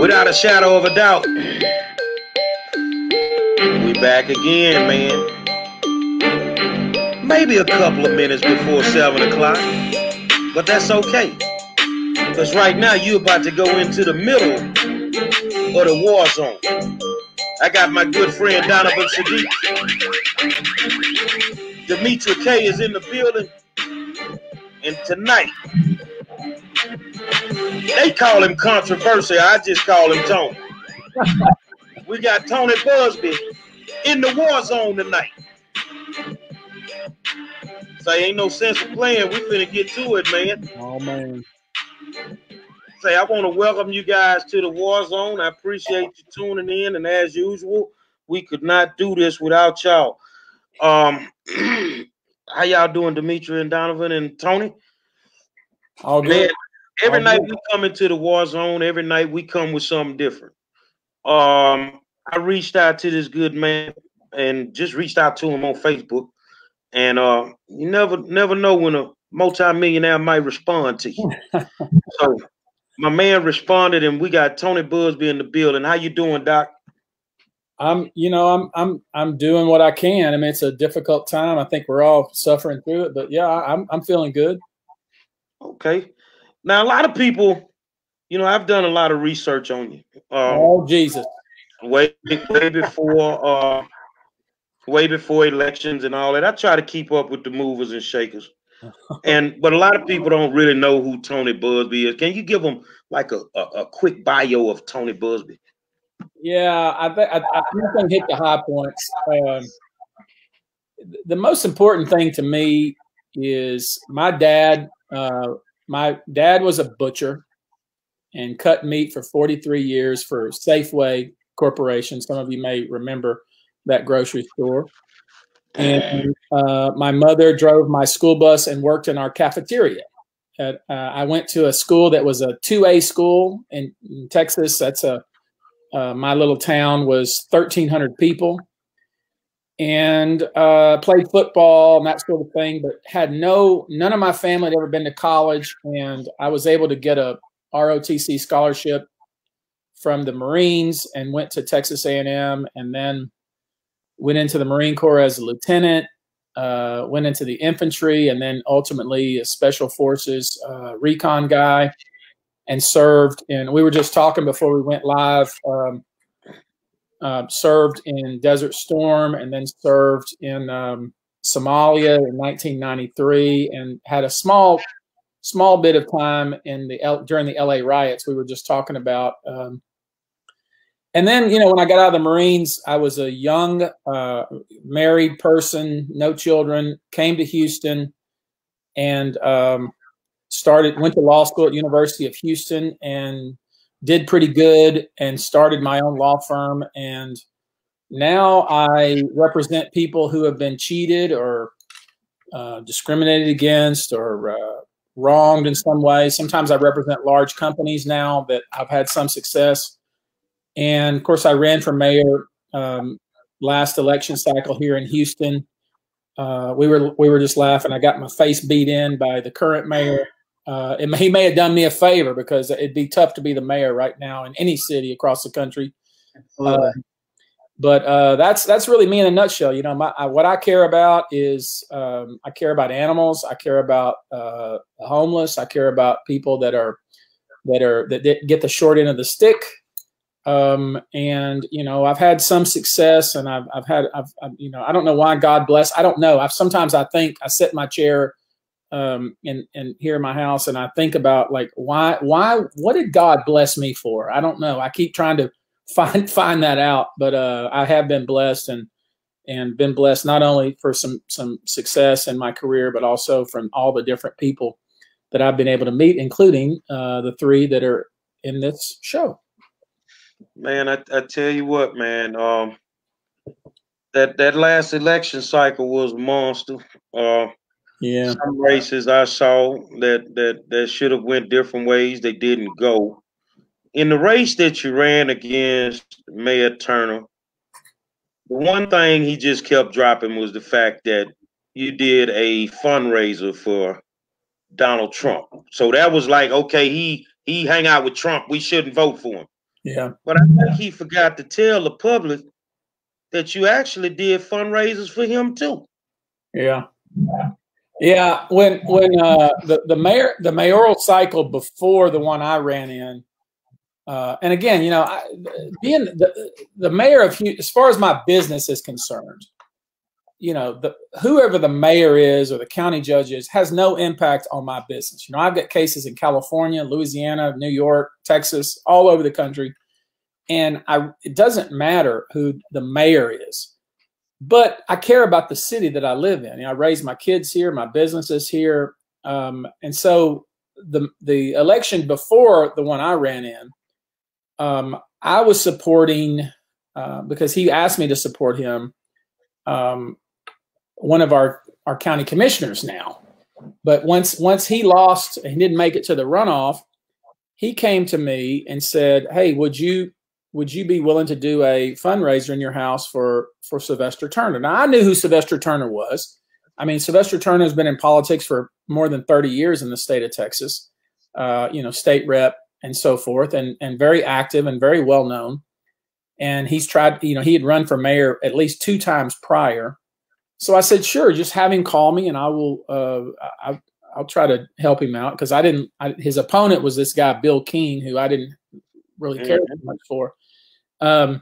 Without a shadow of a doubt. We back again, man. Maybe a couple of minutes before 7 o'clock, but that's okay. Because right now you're about to go into the middle of the war zone. I got my good friend Donovan Saadiq. Demetra Kaye is in the building. And tonight, they call him controversial. I just call him Tony. We got Tony Buzbee in the war zone tonight. Say, ain't no sense of playing. We finna get to it, man. Oh, man. Say, I want to welcome you guys to the war zone. I appreciate you tuning in. And as usual, we could not do this without y'all. How y'all doing, Demetra and Donovan and Tony? All good. Man, every night we come into the war zone. Every night we come with something different. I reached out to this good man and just reached out to him on Facebook. And you never know when a multimillionaire might respond to you. So my man responded, and we got Tony Buzbee in the building. How you doing, Doc? I'm doing what I can. I mean, it's a difficult time. I think we're all suffering through it, but yeah, I'm feeling good. Okay. Now, a lot of people, you know, I've done a lot of research on you. Oh, Jesus. Way before elections and all that. I try to keep up with the movers and shakers. But a lot of people don't really know who Tony Buzbee is. Can you give them like a quick bio of Tony Buzbee? Yeah, I think I hit the high points. The most important thing to me is my dad. My dad was a butcher and cut meat for 43 years for Safeway Corporation. Some of you may remember that grocery store. And my mother drove my school bus and worked in our cafeteria. I went to a school that was a 2A school in Texas. That's my little town was 1,300 people, and played football and that sort of thing, but had none of my family had ever been to college. And I was able to get a ROTC scholarship from the Marines and went to Texas A&M, and then went into the Marine Corps as a lieutenant, went into the infantry, and then ultimately a Special Forces recon guy, and served. And we were just talking before we went live, served in Desert Storm, and then served in Somalia in 1993, and had a small bit of time in during the LA riots. We were just talking about, and then, you know, when I got out of the Marines, I was a young married person, no children, came to Houston, and went to law school at University of Houston, and did pretty good, and started my own law firm. And now I represent people who have been cheated or discriminated against or wronged in some way. Sometimes I represent large companies now that I've had some success. And of course, I ran for mayor last election cycle here in Houston. We were just laughing. I got my face beat in by the current mayor. He may have done me a favor, because it'd be tough to be the mayor right now in any city across the country. But that's really me in a nutshell. You know, what I care about is I care about animals. I care about the homeless. I care about people that get the short end of the stick. And you know, I've had some success, and I've you know, I don't know why God bless. I don't know. Sometimes I think I sit in my chair, and here in my house, and I think about like, what did God bless me for? I don't know. I keep trying to find that out, but, I have been blessed, and been blessed not only for some success in my career, but also from all the different people that I've been able to meet, including, the three that are in this show. Man, I tell you what, man, that last election cycle was a monster. Yeah. Some races I saw that should have went different ways. They didn't go. In the race that you ran against Mayor Turner, the one thing he just kept dropping was the fact that you did a fundraiser for Donald Trump. So that was like, okay, he hang out with Trump. We shouldn't vote for him. Yeah. But I think he forgot to tell the public that you actually did fundraisers for him too. Yeah. Yeah. When the mayoral cycle before the one I ran in, and again, you know, being the mayor of Houston, as far as my business is concerned, you know, whoever the mayor is or the county judge is has no impact on my business. You know, I've got cases in California, Louisiana, New York, Texas, all over the country. And it doesn't matter who the mayor is, but I care about the city that I live in. You know, I raise my kids here, my business is here. And so the election before the one I ran in, I was supporting, because he asked me to support him, one of our county commissioners now. But once he lost and didn't make it to the runoff, he came to me and said, "Hey, would you be willing to do a fundraiser in your house for Sylvester Turner?" Now, I knew who Sylvester Turner was. I mean, Sylvester Turner has been in politics for more than 30 years in the state of Texas, you know, state rep and so forth, and very active and very well known. And he's tried, you know, he had run for mayor at least 2 times prior. So I said, sure, just have him call me and I will, I'll try to help him out. Cause his opponent was this guy, Bill King, who I didn't really care that much for. And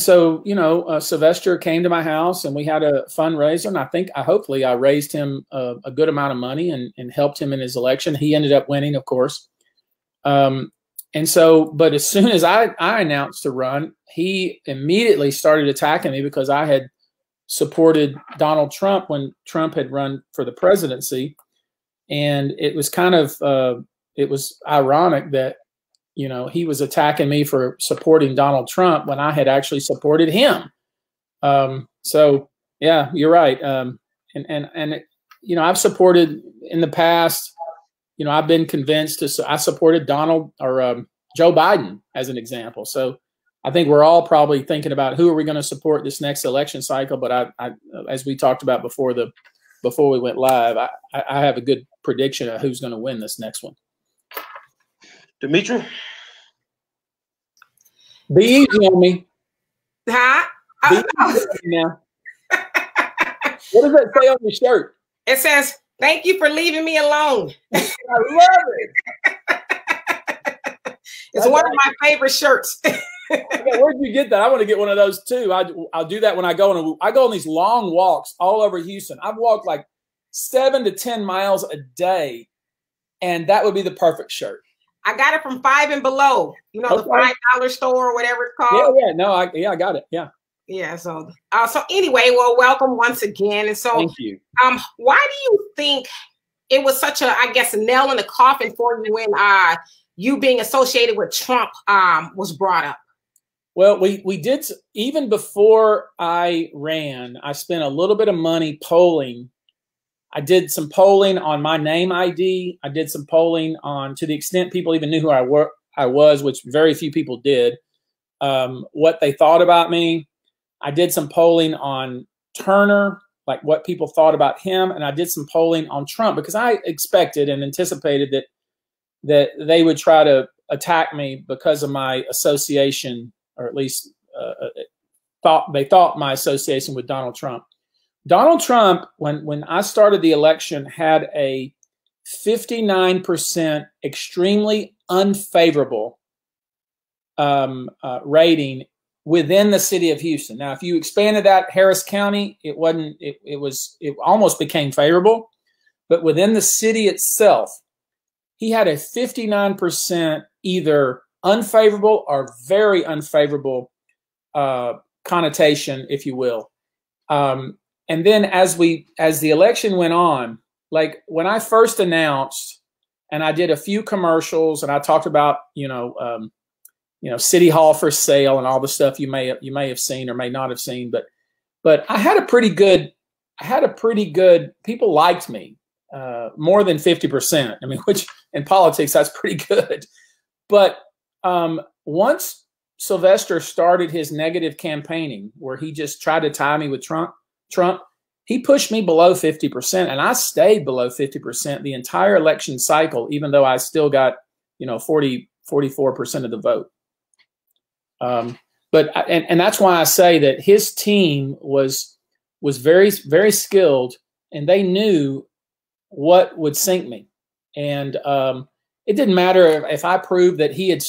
so, you know, Sylvester came to my house and we had a fundraiser, and hopefully I raised him a good amount of money and helped him in his election. He ended up winning, of course. And so, but as soon as I announced to run, he immediately started attacking me because I had supported Donald Trump when Trump had run for the presidency. And it was kind of, it was ironic that, you know, he was attacking me for supporting Donald Trump when I had actually supported him. So yeah, you're right. And you know, I've supported in the past, you know, I've been convinced I supported Joe Biden as an example. So I think we're all probably thinking about who are we going to support this next election cycle. But I as we talked about before we went live, I have a good prediction of who's going to win this next one. Demetra? Be easy on me. Huh? Be easy now. What does that say on your shirt? It says, "Thank you for leaving me alone." I love it. It's one of my favorite shirts. Where'd you get that? I want to get one of those too. I'll do that when I go on. I go on these long walks all over Houston. I've walked like 7 to 10 miles a day, and that would be the perfect shirt. I got it from Five and Below. You know, okay. The $5 store or whatever it's called. Yeah, yeah. No, I got it. Yeah. Yeah. So anyway, well, welcome once again. And so, thank you. Why do you think it was such a, I guess, a nail in the coffin for you when you being associated with Trump was brought up? Well, we did, even before I ran, I spent a little bit of money polling. I did some polling on my name ID. I did some polling on, to the extent people even knew who I was, which very few people did, what they thought about me. I did some polling on Turner, like what people thought about him. And I did some polling on Trump because I expected and anticipated that they would try to attack me because of my association, or at least they thought my association with Donald Trump. Donald Trump, when I started the election, had a 59% extremely unfavorable rating within the city of Houston. Now, if you expanded that Harris County, it wasn't. It almost became favorable, but within the city itself, he had a 59% either unfavorable or very unfavorable connotation, if you will. And then as the election went on, like when I first announced, and I did a few commercials, and I talked about, you know, City Hall for sale and all the stuff you may have seen or may not have seen, but I had a pretty good people liked me more than 50%. I mean, which in politics that's pretty good, but once Sylvester started his negative campaigning, where he just tried to tie me with Trump, he pushed me below 50%, and I stayed below 50% the entire election cycle, even though I still got, you know, 44% of the vote. But that's why I say that his team was very, very skilled, and they knew what would sink me. And it didn't matter if I proved that he had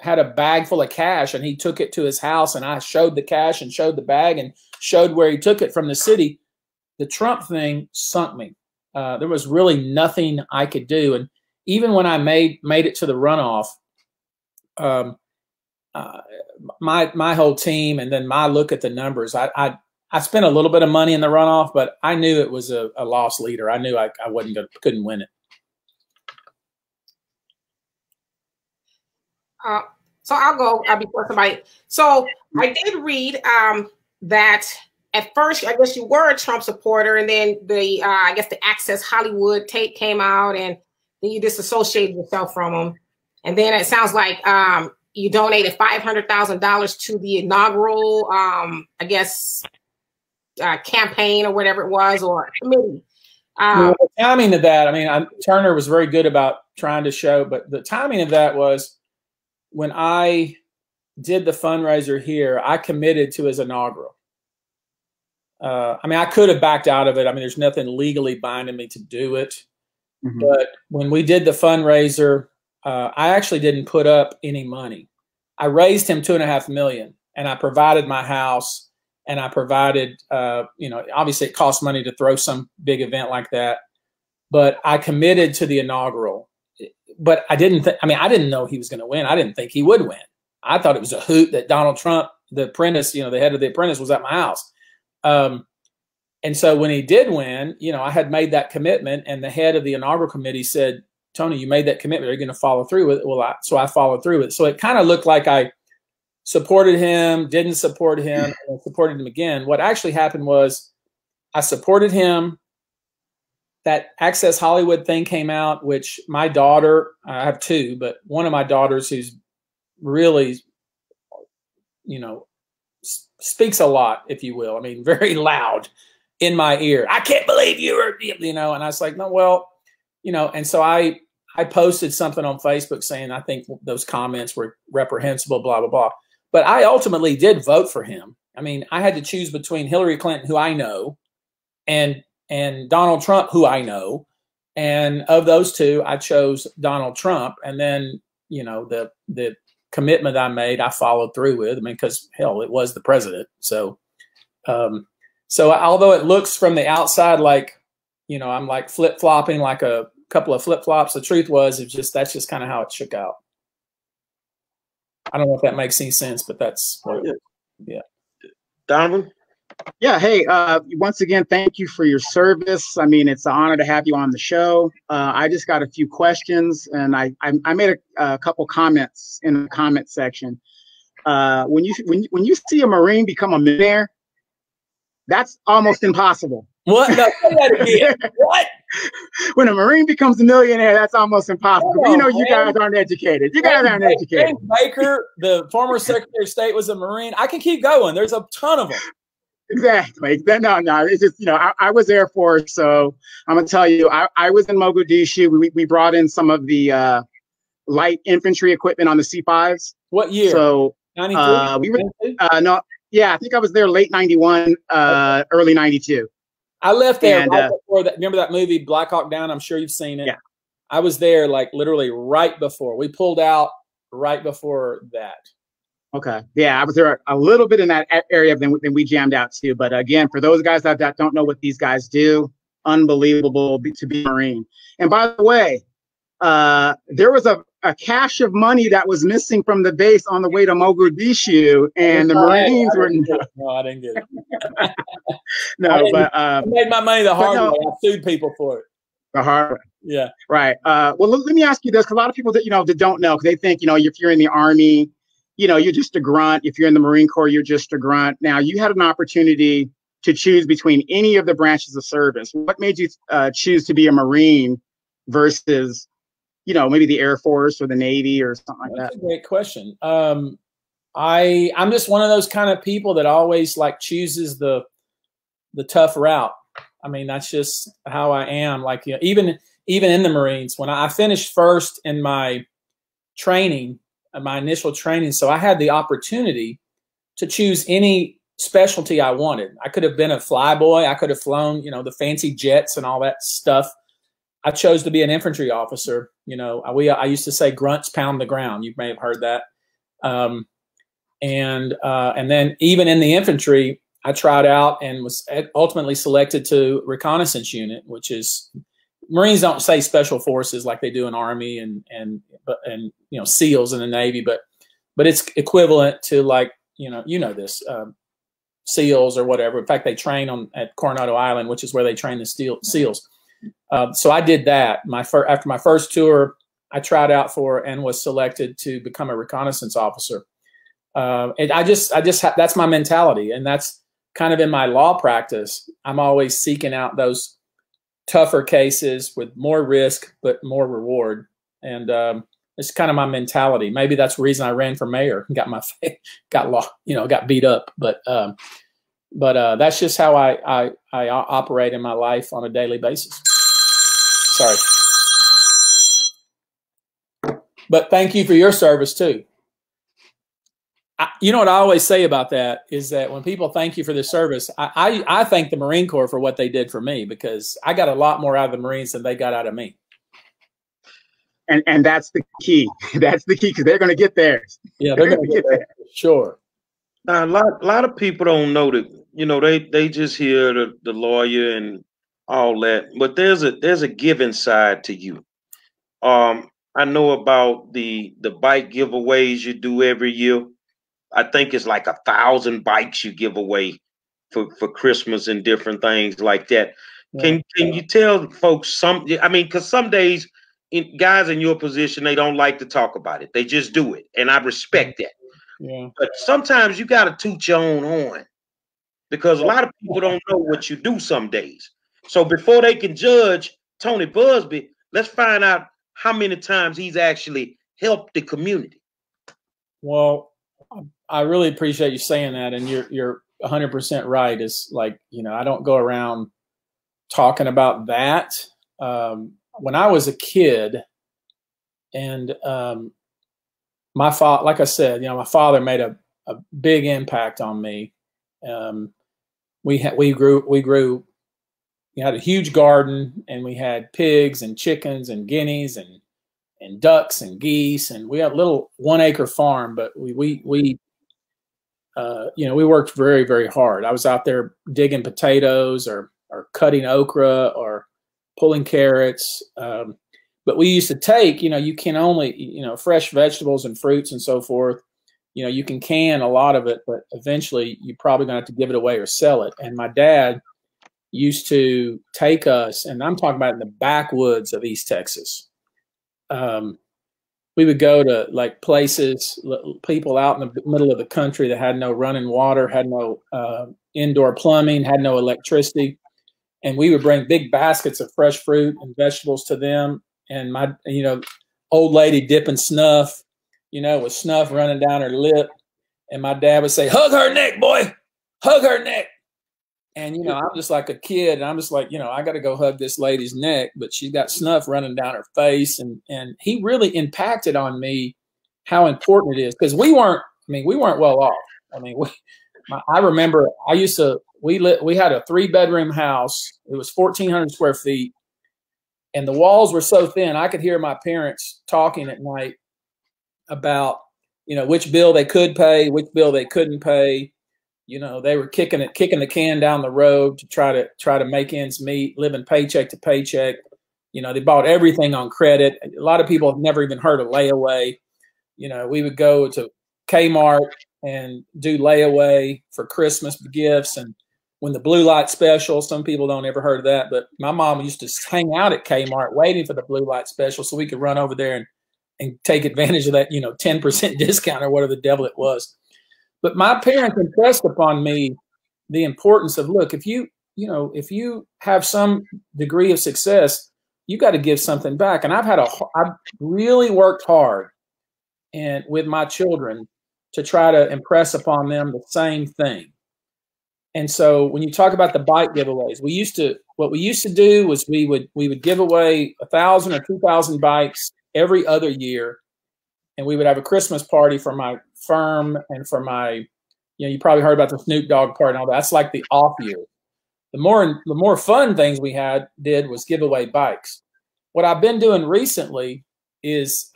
had a bag full of cash and he took it to his house, and I showed the cash and showed the bag and showed where he took it from the city. The Trump thing sunk me. There was really nothing I could do. And even when I made it to the runoff, my whole team and then my look at the numbers, I spent a little bit of money in the runoff, but I knew it was a loss leader. I knew I couldn't win it. So I'll go before somebody. So I did read that at first, I guess you were a Trump supporter, and then the I guess the Access Hollywood tape came out, and then you disassociated yourself from them. And then it sounds like you donated $500,000 to the inaugural, I guess, campaign or whatever it was, or committee. Well, the timing of that, Turner was very good about trying to show, but the timing of that was, when I did the fundraiser here, I committed to his inaugural. I could have backed out of it. There's nothing legally binding me to do it. Mm-hmm. But when we did the fundraiser, I actually didn't put up any money. I raised him $2.5 million, and I provided my house, and I provided, obviously it costs money to throw some big event like that, but I committed to the inaugural. But I didn't think, I didn't know he was going to win. I didn't think he would win. I thought it was a hoot that Donald Trump, the apprentice, the head of the apprentice, was at my house. And so when he did win, I had made that commitment, and the head of the inaugural committee said, Tony, you made that commitment. Are you going to follow through with it? Well, so I followed through with it. So it kind of looked like I supported him, didn't support him, and supported him again. What actually happened was I supported him. That Access Hollywood thing came out, which my daughter, I have two, but one of my daughters, who's really, speaks a lot, if you will. Very loud in my ear. I can't believe you were, and I was like, no, well, and so I posted something on Facebook saying, I think those comments were reprehensible, blah, blah, blah. But I ultimately did vote for him. I had to choose between Hillary Clinton, who I know, and Donald Trump, who I know. And of those two, I chose Donald Trump. And then, the commitment I made, I followed through with. Because hell, it was the president. So, so although it looks from the outside like, I'm like flip-flopping, like a couple of flip-flops, the truth was, that's just kind of how it shook out. I don't know if that makes any sense, but that's what it, yeah. Donovan? Yeah. Hey, once again, thank you for your service. It's an honor to have you on the show. I just got a few questions, and I made a couple comments in the comment section. When you see a Marine become a millionaire, that's almost impossible. What? No, say that again. What? When a Marine becomes a millionaire, that's almost impossible. Oh, you guys aren't educated. You guys aren't educated. James Baker, the former Secretary of State, was a Marine. I can keep going. There's a ton of them. Exactly. No. It's just, I was Air Force, so I'm gonna tell you, I was in Mogadishu. We brought in some of the light infantry equipment on the C5s. What year? So 93. We were no, yeah, I think I was there late 91, early 92. I left there right before that. Remember that movie Black Hawk Down? I'm sure you've seen it. Yeah, I was there like literally right before we pulled out. Right before that. Okay. Yeah, I was there a little bit in that area than we jammed out to. But again, for those guys that don't know what these guys do, unbelievable to be a Marine. And by the way, there was a cache of money that was missing from the base on the way to Mogadishu, and the Marines were. No, I didn't get it. No, but I made my money the hard way. I sued people for it. The hard way. Yeah. Right. Well, let me ask you this, because a lot of people that that don't know, because they think if you're in the Army, you're just a grunt. If you're in the Marine Corps, you're just a grunt. Now, you had an opportunity to choose between any of the branches of service. What made you choose to be a Marine versus, maybe the Air Force or the Navy or something like that? That's a great question. I'm just one of those kind of people that always chooses the tough route. That's just how I am. Even in the Marines, when I finished first in my training, my initial training. So I had the opportunity to choose any specialty I wanted. I could have been a flyboy. I could have flown, you know, the fancy jets and all that stuff. I chose to be an infantry officer. You know, I used to say grunts pound the ground. You may have heard that. And then even in the infantry, I tried out and was ultimately selected to reconnaissance unit, which is, Marines don't say special forces like they do in Army and you know, SEALs in the Navy, but it's equivalent to, like, you know this, SEALs or whatever. In fact, they train on at Coronado Island, which is where they train the SEALs. So I did that. After my first tour, I tried out for and was selected to become a reconnaissance officer. And that's my mentality, and that's kind of in my law practice. I'm always seeking out those tougher cases with more risk but more reward, and it's kind of my mentality. Maybe that's the reason I ran for mayor and got my got beat up, but that's just how I operate in my life on a daily basis. Sorry, but thank you for your service too. You know what I always say about that is that when people thank you for their service, I thank the Marine Corps for what they did for me, because I got a lot more out of the Marines than they got out of me. And that's the key. That's the key, because they're going to get theirs. Yeah, they're going to get there. Sure. Now, a lot of people don't know that. You know, they just hear the lawyer and all that, but there's a giving side to you. I know about the bike giveaways you do every year. I think it's like 1,000 bikes you give away for Christmas and different things like that. Yeah. Can you tell folks some? I mean, because some days guys in your position, they don't like to talk about it. They just do it, and I respect that. Yeah. But sometimes you got to toot your own horn, because a lot of people don't know what you do some days. So before they can judge Tony Buzbee, let's find out how many times he's actually helped the community. Well, I really appreciate you saying that, and you're 100% right. It's like, you know, I don't go around talking about that. When I was a kid, and my father, like I said, you know, my father made a big impact on me. We grew. We had a huge garden, and we had pigs and chickens and guineas and ducks and geese, and we had a little 1 acre farm, but you know, we worked very, very hard. I was out there digging potatoes or cutting okra or pulling carrots. But we used to take, you know, you can only, you know, fresh vegetables and fruits and so forth, you know, you can can a lot of it, but eventually you're probably gonna have to give it away or sell it. And my dad used to take us, and I'm talking about in the backwoods of East Texas. We would go to like places, people out in the middle of the country that had no running water, had no indoor plumbing, had no electricity. And we would bring big baskets of fresh fruit and vegetables to them. And my, you know, old lady dipping snuff, you know, with snuff running down her lip. And my dad would say, "Hug her neck, boy, hug her neck." And, you know, I'm just like a kid, and I'm just like, you know, I got to go hug this lady's neck, but she's got snuff running down her face. And he really impacted on me how important it is, because we weren't well off. I mean, we had a 3-bedroom house. It was 1,400 square feet, and the walls were so thin, I could hear my parents talking at night about, you know, which bill they could pay, which bill they couldn't pay. You know, they were kicking the can down the road to try to make ends meet, living paycheck to paycheck. You know, they bought everything on credit. A lot of people have never even heard of layaway. You know, we would go to Kmart and do layaway for Christmas gifts. And when the blue light special, some people don't ever heard of that, but my mom used to hang out at Kmart waiting for the blue light special so we could run over there and take advantage of that, you know, 10% discount or whatever the devil it was. But my parents impressed upon me the importance of, look, if you have some degree of success, you got to give something back. And I've really worked hard and with my children to try to impress upon them the same thing. And so when you talk about the bike giveaways, what we used to do was we would give away 1,000 or 2,000 bikes every other year. and we would have a Christmas party for my firm and for my, you know, you probably heard about the Snoop Dogg party and all that. That's like the off year. The more fun things we had did was give away bikes. What I've been doing recently is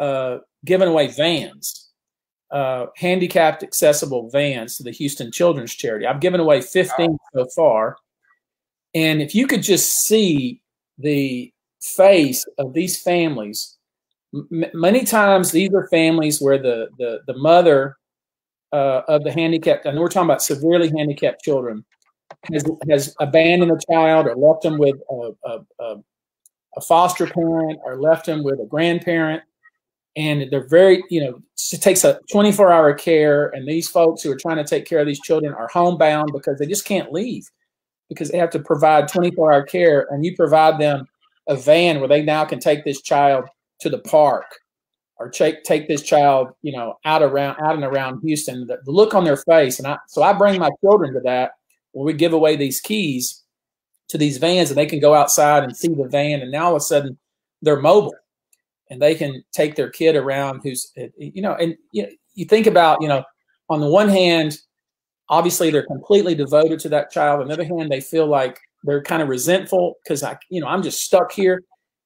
giving away vans, handicapped accessible vans to the Houston Children's Charity. I've given away 15 so far. And if you could just see the face of these families, many times these are families where the mother of the handicapped, and we're talking about severely handicapped children, has abandoned a child or left them with a foster parent or left them with a grandparent. And they're very, you know, it takes a 24-hour care. And these folks who are trying to take care of these children are homebound because they just can't leave because they have to provide 24-hour care. And you provide them a van where they now can take this child to the park or take this child, you know, out and around Houston. The look on their face. And so I bring my children to that. Well, we give away these keys to these vans and they can go outside and see the van. And now all of a sudden they're mobile and they can take their kid around who's, you know, and you think about, you know, on the one hand, obviously they're completely devoted to that child. On the other hand, they feel like they're kind of resentful because I'm just stuck here,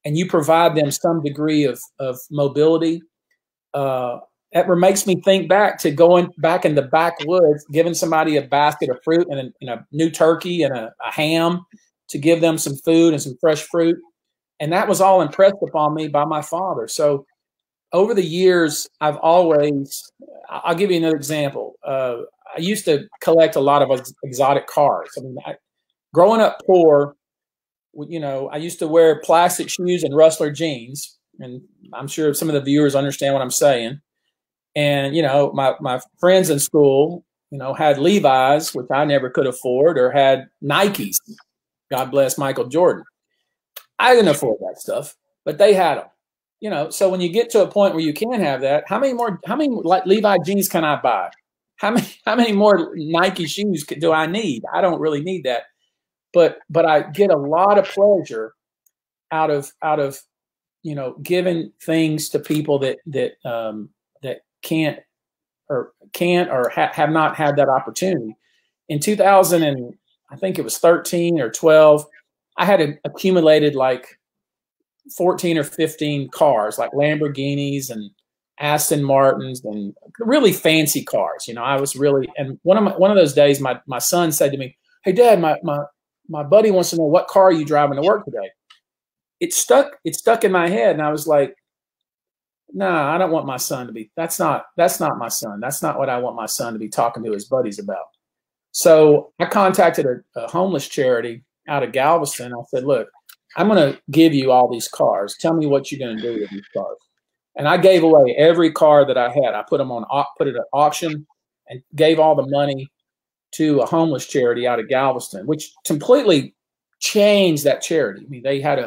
and you provide them some degree of mobility. That makes me think back to going back in the backwoods, giving somebody a basket of fruit and a new turkey and a ham to give them some food and some fresh fruit. And that was all impressed upon me by my father. So over the years, I've always, I'll give you another example. I used to collect a lot of exotic cars. I mean, growing up poor, you know, I used to wear plastic shoes and rustler jeans. And I'm sure some of the viewers understand what I'm saying. And, you know, my friends in school, you know, had Levi's, which I never could afford, or had Nikes. God bless Michael Jordan. I didn't afford that stuff, but they had them, you know. So when you get to a point where you can have that, how many like Levi jeans can I buy? How many more Nike shoes do I need? I don't really need that. But I get a lot of pleasure out of, you know, giving things to people that can't or have not had that opportunity. In 2000 and I think it was 13 or 12, I had accumulated like 14 or 15 cars, like Lamborghinis and Aston Martins and really fancy cars. You know, I was really, and one of those days my son said to me, "Hey Dad, my buddy wants to know what car are you driving to work today?" It stuck in my head. And I was like, no, I don't want my son to be, that's not my son. That's not what I want my son to be talking to his buddies about. So I contacted a homeless charity out of Galveston. I said, "Look, I'm going to give you all these cars. Tell me what you're going to do with these cars." And I gave away every car that I had. I put them on, put it at auction and gave all the money to a homeless charity out of Galveston, which completely changed that charity. I mean, they had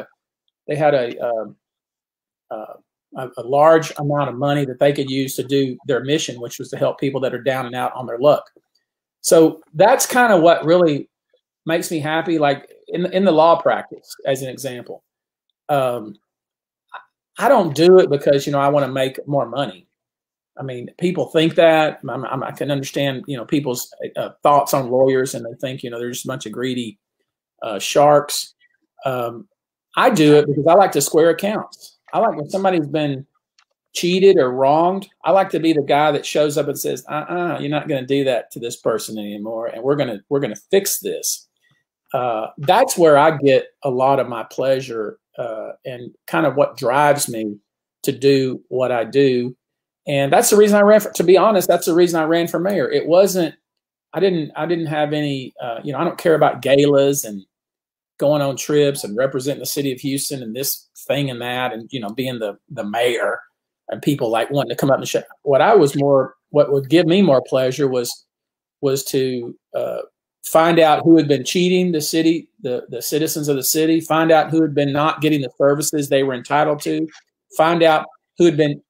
a large amount of money that they could use to do their mission, which was to help people that are down and out on their luck. So that's kind of what really makes me happy. Like in the law practice, as an example, I don't do it because, you know, I want to make more money. I mean, people think that. I can understand, you know, people's thoughts on lawyers, and they think, you know, they're just a bunch of greedy sharks. I do it because I like to square accounts. I like when somebody's been cheated or wronged, I like to be the guy that shows up and says, you're not going to do that to this person anymore. And we're going to fix this. That's where I get a lot of my pleasure and kind of what drives me to do what I do. And that's the reason I ran for, to be honest, that's the reason I ran for mayor. It wasn't, I didn't have any, you know, I don't care about galas and going on trips and representing the city of Houston and this thing and that, and, you know, being the mayor and people like wanting to come up and show. What would give me more pleasure was to find out who had been cheating the city, the citizens of the city, find out who had been not getting the services they were entitled to, find out who had been,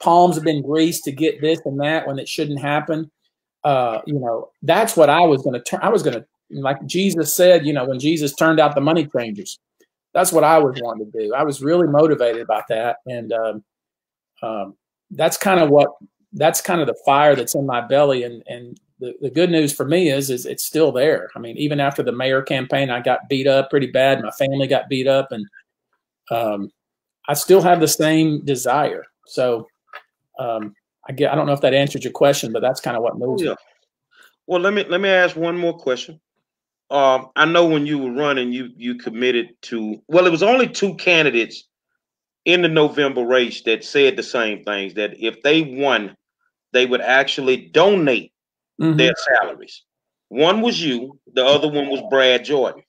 palms have been greased to get this and that when it shouldn't happen. You know, that's what I was going to turn. I was going to, like Jesus said, you know, when Jesus turned out the money changers, that's what I was wanting to do. I was really motivated about that. And that's kind of the fire that's in my belly. And the good news for me is it's still there. I mean, even after the mayor campaign, I got beat up pretty bad. My family got beat up, and I still have the same desire. So I don't know if that answered your question, but that's kind of what moves me. Well, let me ask one more question. I know when you were running, you committed to, well, it was only two candidates in the November race that said the same things, that if they won, they would actually donate their salaries. One was you, the other one was Brad Jordan.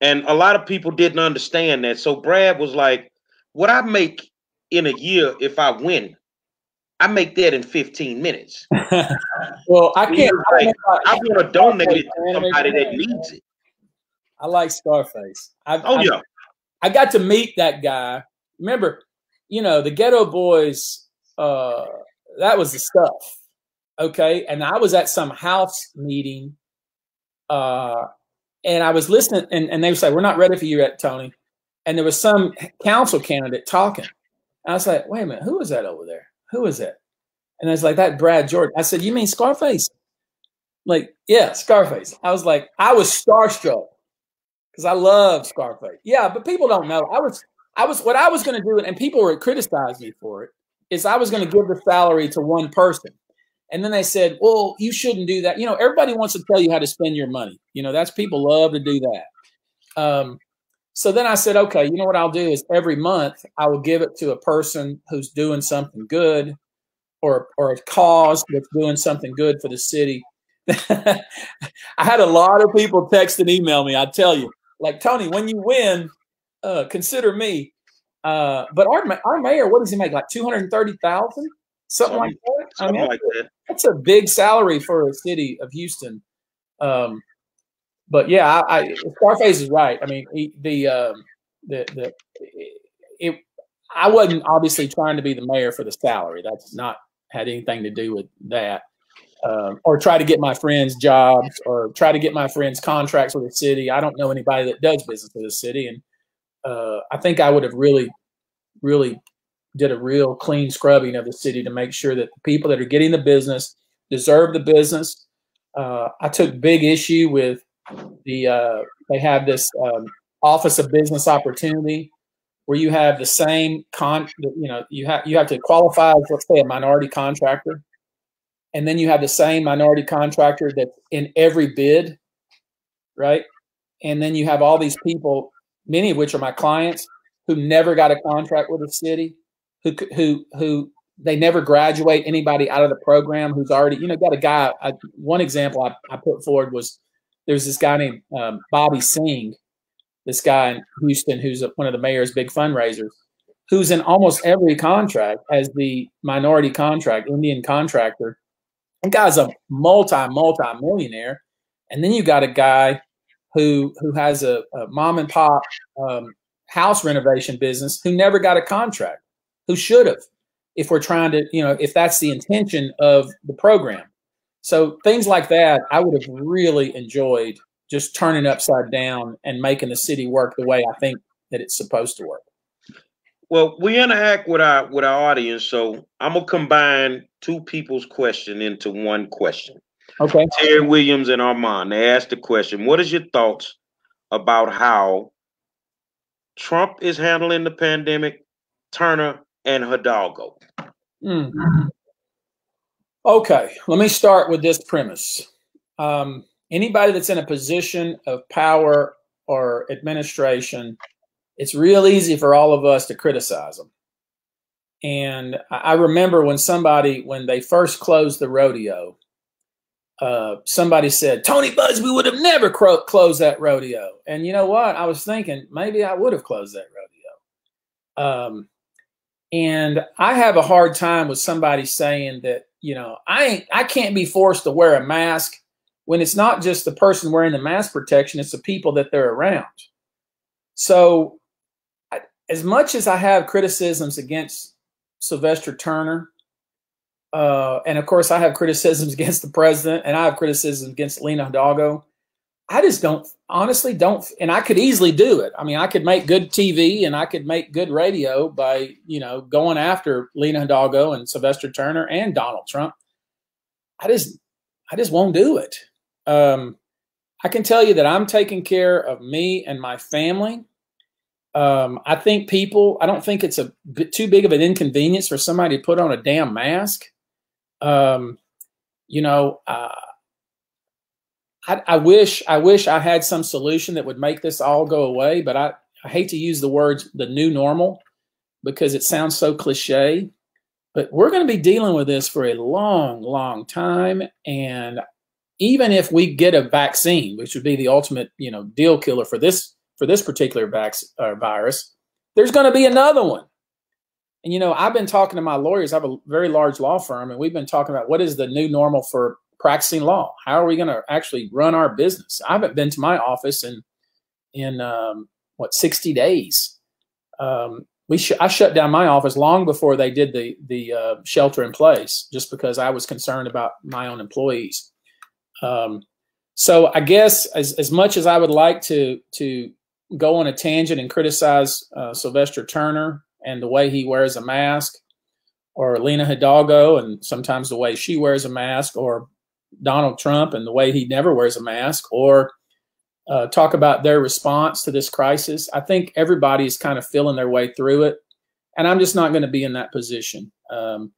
And a lot of people didn't understand that. So Brad was like, what I make in a year if I win, I make that in 15 minutes. Well, I can't. I want to donate it to somebody that needs it. I like Scarface. I got to meet that guy. Remember, you know, the Ghetto Boys, that was the stuff. Okay. And I was at some house meeting and I was listening, and they would say, we're not ready for you yet, Tony. And there was some council candidate talking. And I was like, wait a minute, who was that over there? Who is it? And I was like, that Brad Jordan. I said, you mean Scarface? Like, yeah, Scarface. I was like, I was starstruck because I love Scarface. Yeah, but people don't know. What I was going to do, and people were criticizing me for it, is I was going to give the salary to one person. And then they said, well, you shouldn't do that. You know, everybody wants to tell you how to spend your money. You know, that's, people love to do that. So then I said, okay, you know what I'll do is every month I will give it to a person who's doing something good, or a cause that's doing something good for the city. I had a lot of people text and email me, I tell you, like, Tony, when you win, consider me. But our mayor, what does he make? Like $230,000? Something like that? Something like that. That's a big salary for a city of Houston. But yeah, Scarface is right. I mean, I wasn't obviously trying to be the mayor for the salary. That's not had anything to do with that, or try to get my friends jobs, or try to get my friends contracts with the city. I don't know anybody that does business with the city, and I think I would have really did a real clean scrubbing of the city to make sure that the people that are getting the business deserve the business. I took big issue with they have this Office of Business Opportunity, where you have the same you have to qualify as, let's say, a minority contractor, and then you have the same minority contractor that's in every bid, right? And then you have all these people, many of which are my clients, who never got a contract with the city, who they never graduate anybody out of the program who's already, you know, got a guy. One example I put forward was, there's this guy named Bobby Singh, this guy in Houston who's one of the mayor's big fundraisers, who's in almost every contract as the minority contract, Indian contractor. That guy's a multi-millionaire. And then you got a guy who has a mom and pop house renovation business who never got a contract, who should have, if we're trying to, you know, if that's the intention of the program. So things like that, I would have really enjoyed just turning upside down and making the city work the way I think that it's supposed to work. Well, we interact with our audience, so I'm gonna combine two people's question into one question. Okay. Terry Williams and Armand, they asked the question, what is your thoughts about how Trump is handling the pandemic, Turner and Hidalgo? Mm-hmm. Okay, let me start with this premise. Anybody that's in a position of power or administration, it's real easy for all of us to criticize them. And I remember when they first closed the rodeo, somebody said, Tony Buzbee would have never closed that rodeo. And you know what? I was thinking, maybe I would have closed that rodeo. And I have a hard time with somebody saying that, you know, I can't be forced to wear a mask, when it's not just the person wearing the mask protection, it's the people that they're around. So as much as I have criticisms against Sylvester Turner, and of course I have criticisms against the president, and I have criticisms against Lena Hidalgo, I just don't, honestly don't, and I could easily do it. I mean, I could make good TV and I could make good radio by, you know, going after Lena Hidalgo and Sylvester Turner and Donald Trump. I just won't do it. I can tell you that I'm taking care of me and my family. I think people, I don't think it's a too big of an inconvenience for somebody to put on a damn mask. You know, I wish I had some solution that would make this all go away, but I hate to use the words, the new normal, because it sounds so cliche, but we're going to be dealing with this for a long, long time. And even if we get a vaccine, which would be the ultimate, you know, deal killer for this particular virus, there's going to be another one. And, you know, I've been talking to my lawyers. I have a very large law firm, and we've been talking about what is the new normal for practicing law. How are we going to actually run our business? I haven't been to my office in 60 days. I shut down my office long before they did the shelter in place, just because I was concerned about my own employees. So I guess as much as I would like to go on a tangent and criticize Sylvester Turner and the way he wears a mask, or Lena Hidalgo and sometimes the way she wears a mask, or Donald Trump and the way he never wears a mask, or talk about their response to this crisis, I think everybody is kind of feeling their way through it. And I'm just not going to be in that position. I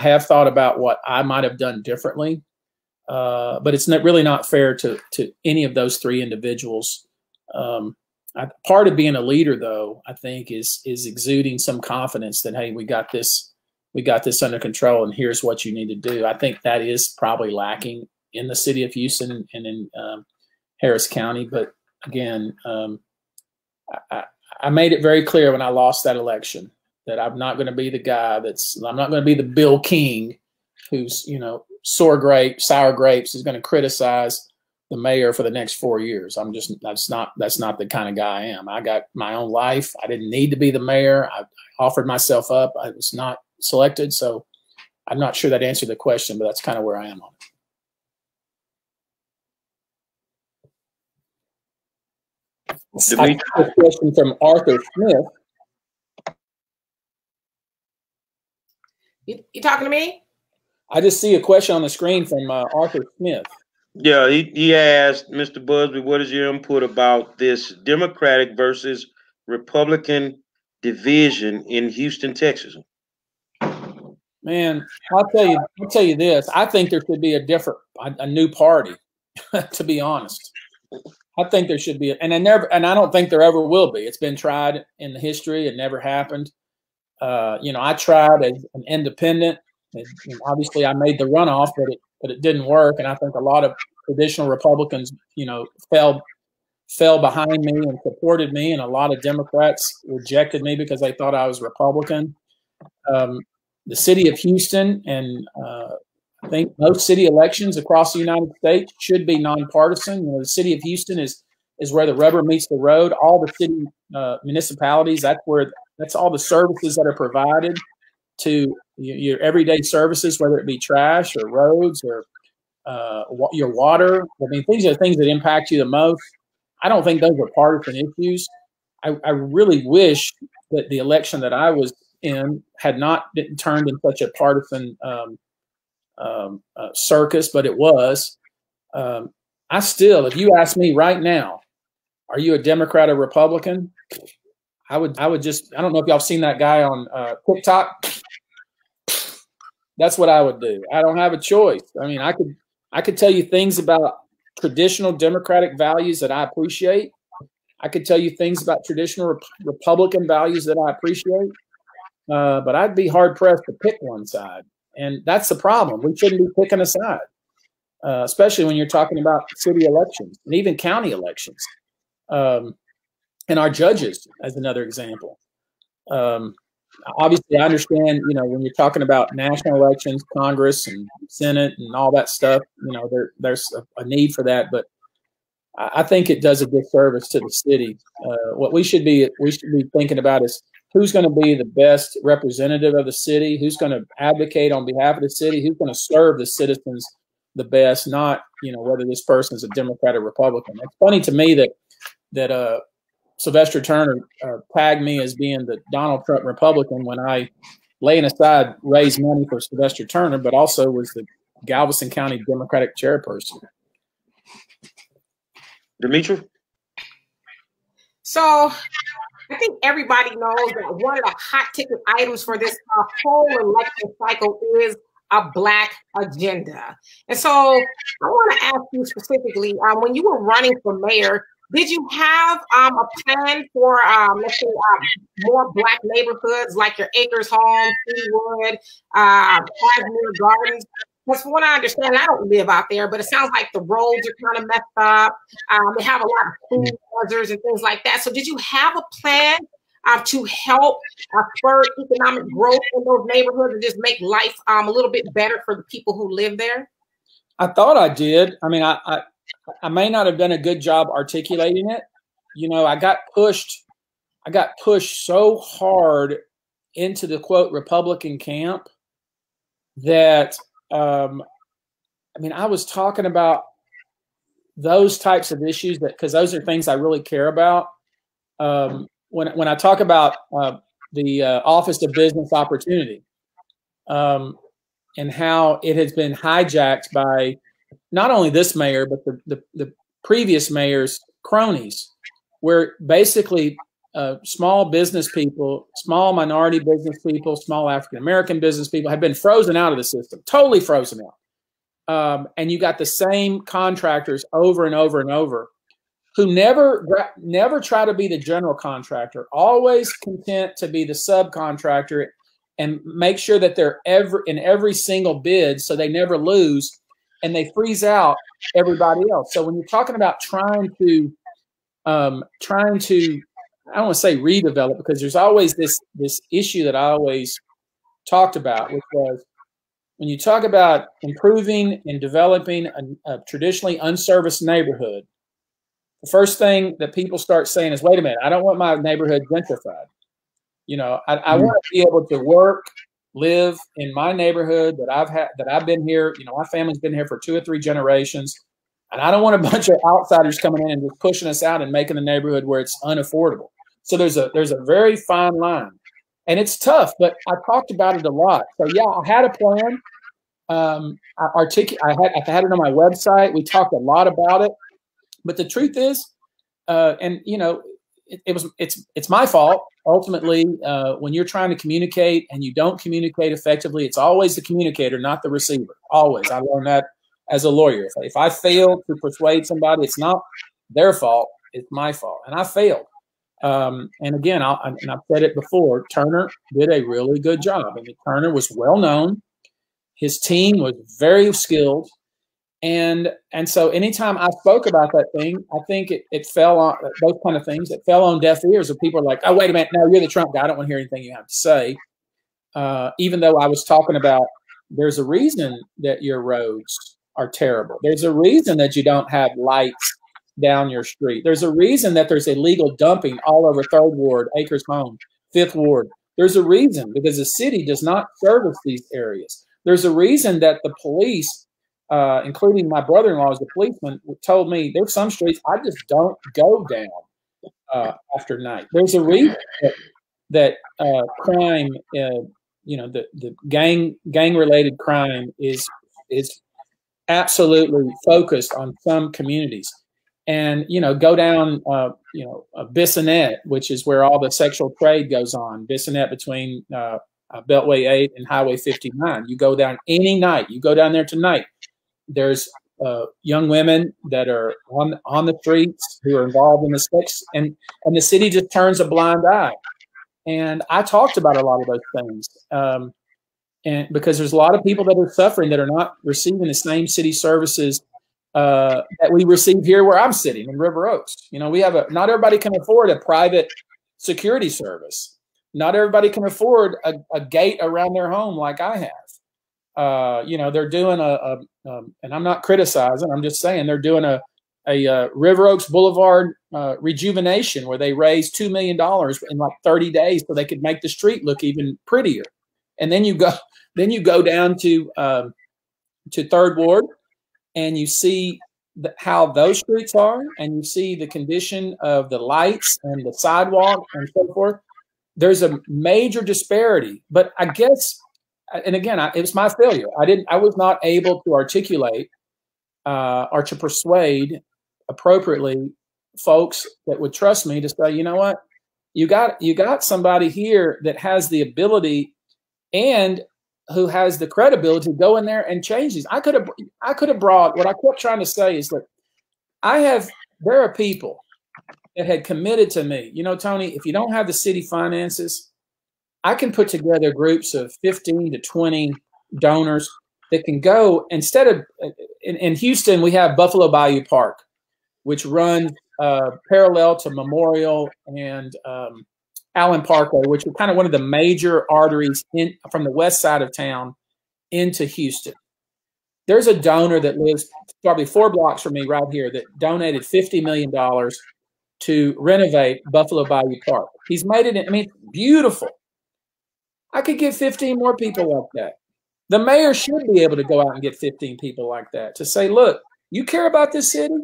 have thought about what I might have done differently. But it's really not fair to any of those three individuals. Part of being a leader, though, I think, is exuding some confidence that, hey, we got this under control, and here's what you need to do. I think that is probably lacking in the city of Houston and in Harris County. But again, I made it very clear when I lost that election that I'm not going to be the guy I'm not going to be the Bill King who's, you know, sour grapes is going to criticize the mayor for the next 4 years. That's not the kind of guy I am. I got my own life. I didn't need to be the mayor. I offered myself up. I was not selected. So I'm not sure that answered the question, but that's kind of where I am on it. I got a question from Arthur Smith. You talking to me? I just see a question on the screen from Arthur Smith. Yeah, he asked, Mr. Buzbee, what is your input about this Democratic versus Republican division in Houston, Texas? Man, I'll tell you this. I think there should be a new party, to be honest. I think there should be, and I don't think there ever will be. It's been tried in the history. It never happened. You know, I tried as an independent. And obviously, I made the runoff, but it didn't work. And I think a lot of traditional Republicans, you know, fell behind me and supported me, and a lot of Democrats rejected me because they thought I was Republican. The city of Houston, and I think most city elections across the United States, should be nonpartisan. You know, the city of Houston is where the rubber meets the road. All the city municipalities, that's all the services that are provided to your everyday services, whether it be trash or roads or your water. I mean, these are things that impact you the most. I don't think those are partisan issues. I really wish that the election that I was in had not turned in such a partisan circus, but it was. If you ask me right now, are you a Democrat or Republican? I don't know if y'all seen that guy on TikTok. That's what I would do. I don't have a choice. I mean, I could tell you things about traditional Democratic values that I appreciate. I could tell you things about traditional Republican values that I appreciate. But I'd be hard pressed to pick one side. And that's the problem. We shouldn't be picking a side, especially when you're talking about city elections and even county elections. And our judges, as another example. Obviously, I understand, you know, when you're talking about national elections, Congress and Senate and all that stuff, you know, there's a need for that. But I think it does a disservice to the city. What we should be thinking about is who's going to be the best representative of the city, who's going to advocate on behalf of the city, who's going to serve the citizens the best, not, you know, whether this person is a Democrat or Republican. It's funny to me that Sylvester Turner tagged me as being the Donald Trump Republican when I, laying aside, raised money for Sylvester Turner, but also was the Galveston County Democratic chairperson. Demetra? So I think everybody knows that one of the hot ticket items for this whole election cycle is a Black agenda. And so I want to ask you specifically, when you were running for mayor, did you have a plan for, let's say, more Black neighborhoods like your Acres Home, Third Ward, Gardens? Because from what I understand, I don't live out there, but it sounds like the roads are kind of messed up. They have a lot of food deserts and things like that. So did you have a plan to help spur economic growth in those neighborhoods and just make life a little bit better for the people who live there? I thought I did. I mean, I may not have done a good job articulating it. You know, I got pushed so hard into the quote Republican camp that, I mean, I was talking about those types of issues that, because those are things I really care about. When I talk about the Office of Business Opportunity and how it has been hijacked by not only this mayor, but the previous mayor's cronies, where basically small business people, small minority business people, small African-American business people have been frozen out of the system, totally frozen out. And you got the same contractors over and over and over who never try to be the general contractor, always content to be the subcontractor and make sure that they're in every single bid so they never lose. And they freeze out everybody else. So when you're talking about trying to, I don't want to say redevelop, because there's always this issue that I always talked about, which was when you talk about improving and developing a traditionally unserviced neighborhood, the first thing that people start saying is, wait a minute, I don't want my neighborhood gentrified. You know, I want to be able to work, live in my neighborhood that I've been here, you know, my family's been here for 2 or 3 generations, and I don't want a bunch of outsiders coming in and just pushing us out and making the neighborhood where it's unaffordable. So there's a very fine line, and it's tough, but I talked about it a lot. So yeah, I had a plan. I had it on my website. We talked a lot about it, but the truth is, and you know, it's my fault. Ultimately, when you're trying to communicate and you don't communicate effectively, it's always the communicator, not the receiver. Always. I learned that as a lawyer. If I fail to persuade somebody, it's not their fault. It's my fault. And I failed. And again, and I've said it before, Turner did a really good job. I mean, Turner was well known. His team was very skilled. And so anytime I spoke about that thing, I think it fell on those kind of things. It fell on deaf ears of people are like, oh, wait a minute. No, you're the Trump guy. I don't want to hear anything you have to say. Even though I was talking about there's a reason that your roads are terrible. There's a reason that you don't have lights down your street. There's a reason that there's illegal dumping all over Third Ward, Acres Home, Fifth Ward. There's a reason, because the city does not service these areas. There's a reason that the police, including my brother-in-law as a policeman, told me there's some streets I just don't go down after night. There's a reason that crime, you know, the gang-related crime is absolutely focused on some communities. And you know, go down, you know, Bissonnet, which is where all the sexual trade goes on. Bissonnet between Beltway 8 and Highway 59. You go down any night. You go down there tonight. There's young women that are on the streets who are involved in the sex, and the city just turns a blind eye. And I talked about a lot of those things, and because there's a lot of people that are suffering that are not receiving the same city services that we receive here where I'm sitting in River Oaks. You know, we have not everybody can afford a private security service. Not everybody can afford a gate around their home like I have. You know, they're doing and I'm not criticizing, I'm just saying they're doing a River Oaks Boulevard rejuvenation where they raised $2 million in like 30 days so they could make the street look even prettier. And then you go down to Third Ward and you see how those streets are, and you see the condition of the lights and the sidewalk and so forth, there's a major disparity. But I guess, and again, it was my failure. I was not able to articulate or to persuade appropriately folks that would trust me to say, you know what, you got somebody here that has the ability and who has the credibility to go in there and change these. I could have brought, what I kept trying to say is, look, there are people that had committed to me, you know, Tony, if you don't have the city finances, I can put together groups of 15 to 20 donors that can go, instead of, in Houston, we have Buffalo Bayou Park, which runs parallel to Memorial and Allen Parkway, which was kind of one of the major arteries from the west side of town into Houston. There's a donor that lives probably 4 blocks from me right here that donated $50 million to renovate Buffalo Bayou Park. He's made it, I mean, it's beautiful. I could get 15 more people like that. The mayor should be able to go out and get 15 people like that to say, look, you care about this city?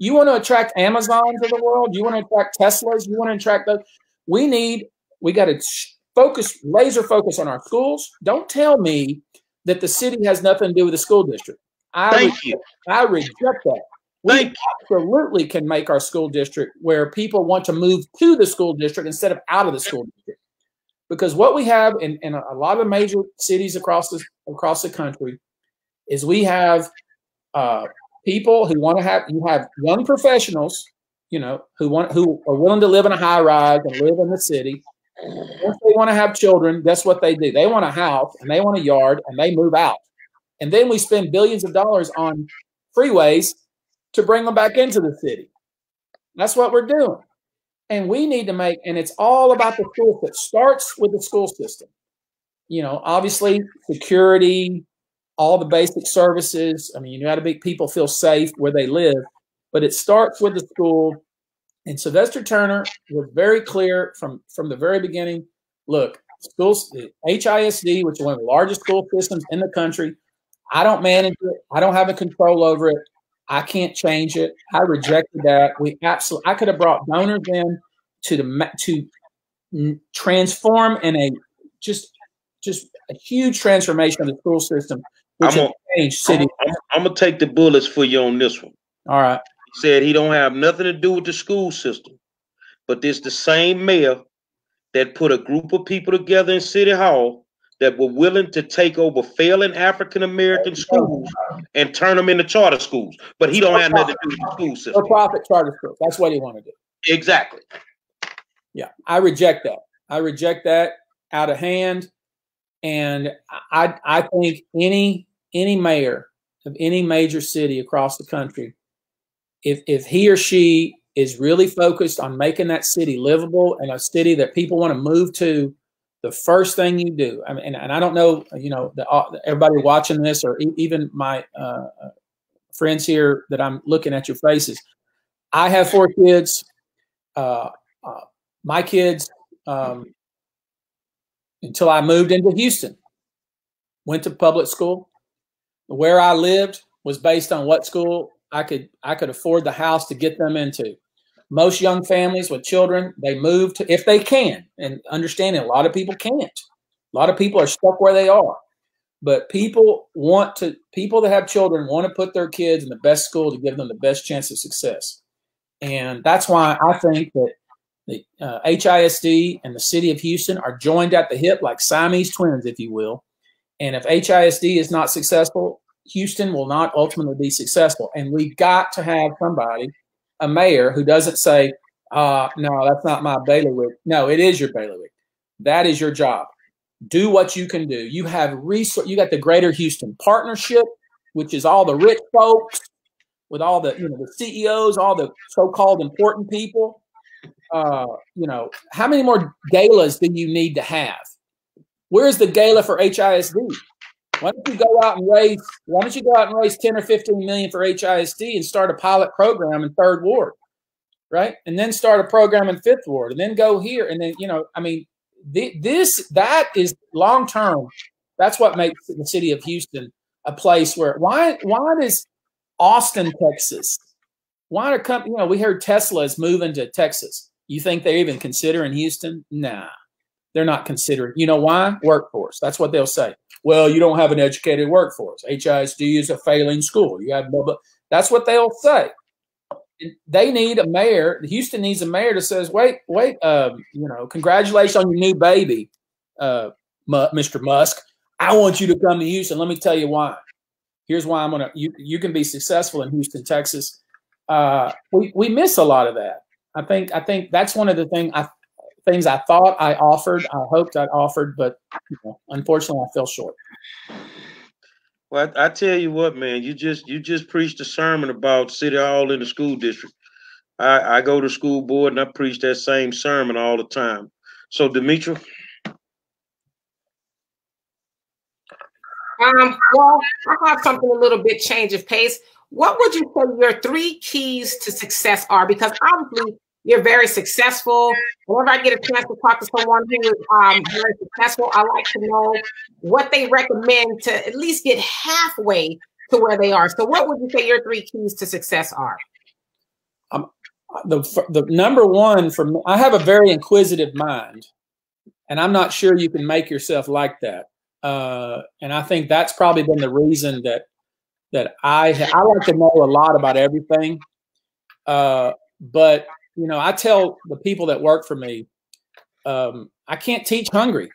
You want to attract Amazons of the world? You want to attract Teslas? You want to attract those? We got to focus, laser focus on our schools. Don't tell me that the city has nothing to do with the school district. I reject that. We absolutely can make our school district where people want to move to the school district instead of out of the school district. Because what we have in a lot of major cities across the country is we have people who want to have, you have young professionals, you know, who are willing to live in a high rise and live in the city. If they want to have children, that's what they do. They want a house and they want a yard and they move out. And then we spend billions of dollars on freeways to bring them back into the city. That's what we're doing. And we need to make, and it's all about the school that starts with the school system. You know, obviously security, all the basic services. I mean, you got to make people feel safe where they live, but it starts with the school. And Sylvester Turner was very clear from the very beginning. Look, schools, the HISD, which is one of the largest school systems in the country, I don't manage it. I don't have a control over it. I can't change it. I rejected that. We absolutely. I could have brought donors in to transform in a just a huge transformation of the school system, which has changed city. I'm gonna take the bullets for you on this one. All right. He said he don't have nothing to do with the school system, but this the same mayor that put a group of people together in City Hall that were willing to take over failing African-American schools and turn them into charter schools. But he don't have nothing to do with the school system. For profit charter schools. That's what he wanted to do. Exactly. Yeah, I reject that. I reject that out of hand. And I think any mayor of any major city across the country, if he or she is really focused on making that city livable and a city that people want to move to, the first thing you do, I mean, and I don't know, you know, everybody watching this or even my friends here that I'm looking at your faces. I have 4 kids. My kids, until I moved into Houston, went to public school. Where I lived was based on what school I could afford the house to get them into. Most young families with children, they move to, if they can, and understanding a lot of people can't. A lot of people are stuck where they are. But people that have children want to put their kids in the best school to give them the best chance of success. And that's why I think that the HISD and the city of Houston are joined at the hip like Siamese twins, if you will. And if HISD is not successful, Houston will not ultimately be successful. And we've got to have somebody, a mayor, who doesn't say, no, that's not my bailiwick. No, it is your bailiwick. That is your job. Do what you can do. You have resource. You got the Greater Houston Partnership, which is all the rich folks with all the, you know, the CEOs, all the so-called important people. You know, how many more galas do you need to have? Where's the gala for HISD? Why don't you go out and raise 10 or 15 million for HISD and start a pilot program in Third Ward, right? And then start a program in Fifth Ward, and then go here, and then, you know, I mean, that is long term. That's what makes the city of Houston a place where why does Austin, Texas. Why are companies, you know, we heard Tesla is moving to Texas. You think they're even considering Houston? Nah, they're not considering. You know why? Workforce. That's what they'll say. Well, you don't have an educated workforce. HISD is a failing school. You have blah, blah. That's what they'll say. They need a mayor. Houston needs a mayor that says, wait, you know, congratulations on your new baby, Mr. Musk. I want you to come to Houston. Let me tell you why. Here's why I'm going to, you can be successful in Houston, Texas. We miss a lot of that. I think that's one of the things I thought I offered. I hoped I offered, but you know, unfortunately I fell short. Well, I tell you what, man, you just preached a sermon about City Hall in the school district. I go to school board and I preach that same sermon all the time. So, Demetra. Well, I have something a little bit change of pace. What would you say your three keys to success are? Because obviously you're very successful. Whenever I get a chance to talk to someone who is very successful, I like to know what they recommend to at least get halfway to where they are. So what would you say your three keys to success are? The number one for me, I have a very inquisitive mind, and I'm not sure you can make yourself like that. And I think that's probably been the reason that I like to know a lot about everything. But, you know, I tell the people that work for me, I can't teach hungry.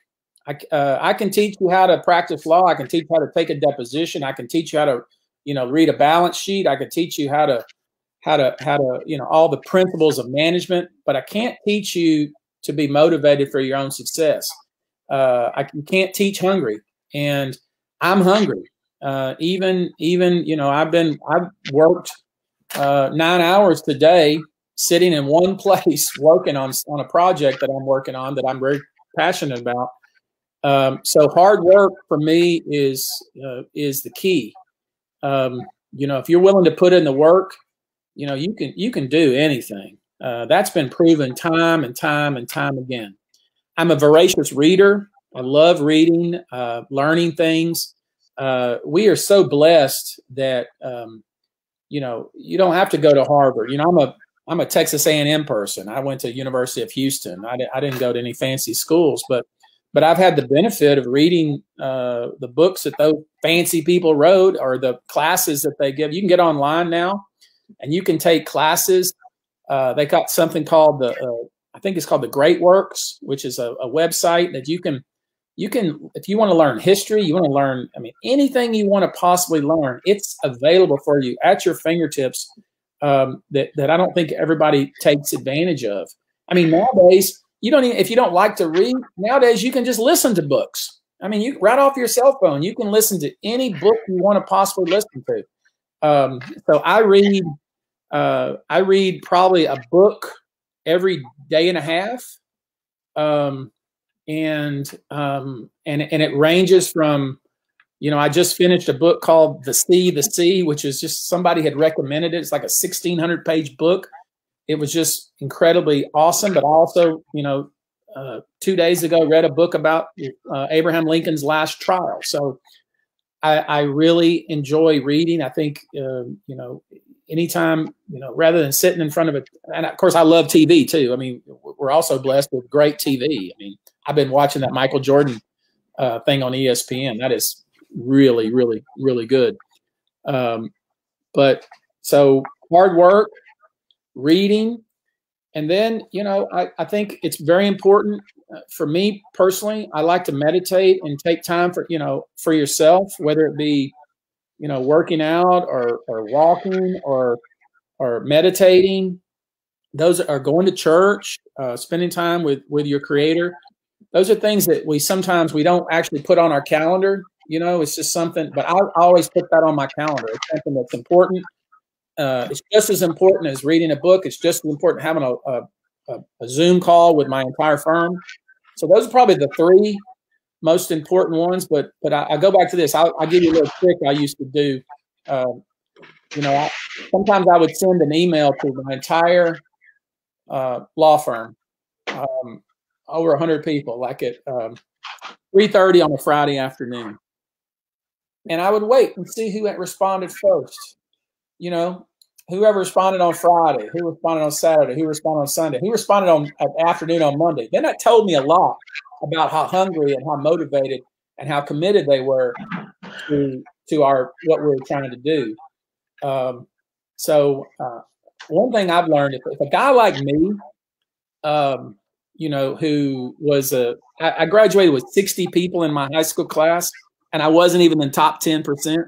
I can teach you how to practice law. I can teach you how to take a deposition. I can teach you how to, you know, read a balance sheet. I can teach you how to, you know, all the principles of management, but I can't teach you to be motivated for your own success. You can't teach hungry, and I'm hungry. Even, you know, I've worked 9 hours today sitting in one place working on a project that I'm working on that I'm very passionate about. So hard work for me is the key. You know, if you're willing to put in the work, you know, you can do anything. That's been proven time and time and time again. I'm a voracious reader. I love reading, learning things. We are so blessed that, you know, you don't have to go to Harvard. You know, I'm a Texas A&M person. I went to University of Houston. I didn't go to any fancy schools, but I've had the benefit of reading the books that those fancy people wrote or the classes that they give. You can get online now and you can take classes. They got something called the I think it's called the Great Works, which is a website that you can, if you want to learn history, you want to learn, I mean, anything you want to possibly learn, it's available for you at your fingertips that I don't think everybody takes advantage of. I mean, nowadays, you don't even, if you don't like to read, nowadays you can just listen to books. I mean, you right off your cell phone, you can listen to any book you want to possibly listen to. So I read probably a book every day and a half. And it ranges from, you know, I just finished a book called The Sea, which is just somebody had recommended it. It's like a 1,600-page book. It was just incredibly awesome. But also, you know, 2 days ago, read a book about Abraham Lincoln's last trial. So I really enjoy reading. I think, you know, anytime, you know, rather than sitting in front of it. And of course, I love TV too. I mean, we're also blessed with great TV. I mean, I've been watching that Michael Jordan thing on ESPN. That is really, really, really good. But so hard work, reading, and then, you know, I think it's very important for me personally. I like to meditate and take time for, you know, for yourself, whether it be, you know, working out or walking or meditating. Those are going to church, spending time with your creator. Those are things that we don't actually put on our calendar. You know, it's just something, but I always put that on my calendar. It's something that's important. It's just as important as reading a book. It's just as important having a Zoom call with my entire firm. So those are probably the three most important ones. But I go back to this. I'll give you a little trick I used to do. You know, sometimes I would send an email to my entire law firm. Over 100 people, like at 3:30 on a Friday afternoon. And I would wait and see who had responded first. you know, whoever responded on Friday, who responded on Saturday, who responded on Sunday, who responded on afternoon on Monday. Then that told me a lot about how hungry and how motivated and how committed they were to our what we were trying to do. So one thing I've learned is if a guy like me, you know, who was I graduated with 60 people in my high school class, and I wasn't even in the top 10%.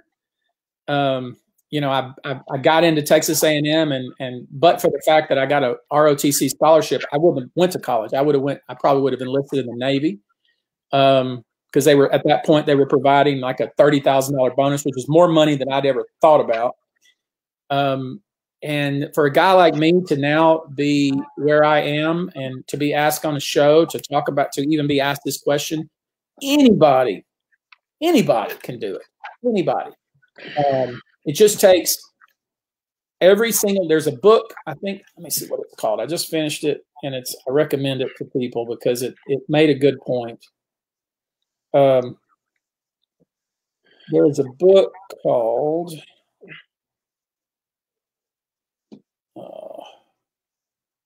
You know, I got into Texas A&M, and but for the fact that I got a ROTC scholarship, I wouldn't have went to college. I probably would have enlisted in the Navy, because they were at that point they were providing like a $30,000 bonus, which was more money than I'd ever thought about. And for a guy like me to now be where I am and to be asked on a show to talk about, to even be asked this question, anybody can do it. Anybody. It just takes every single, there's a book, I think, let me see what it's called. I just finished it, and it's, I recommend it to people because it made a good point. There's a book called,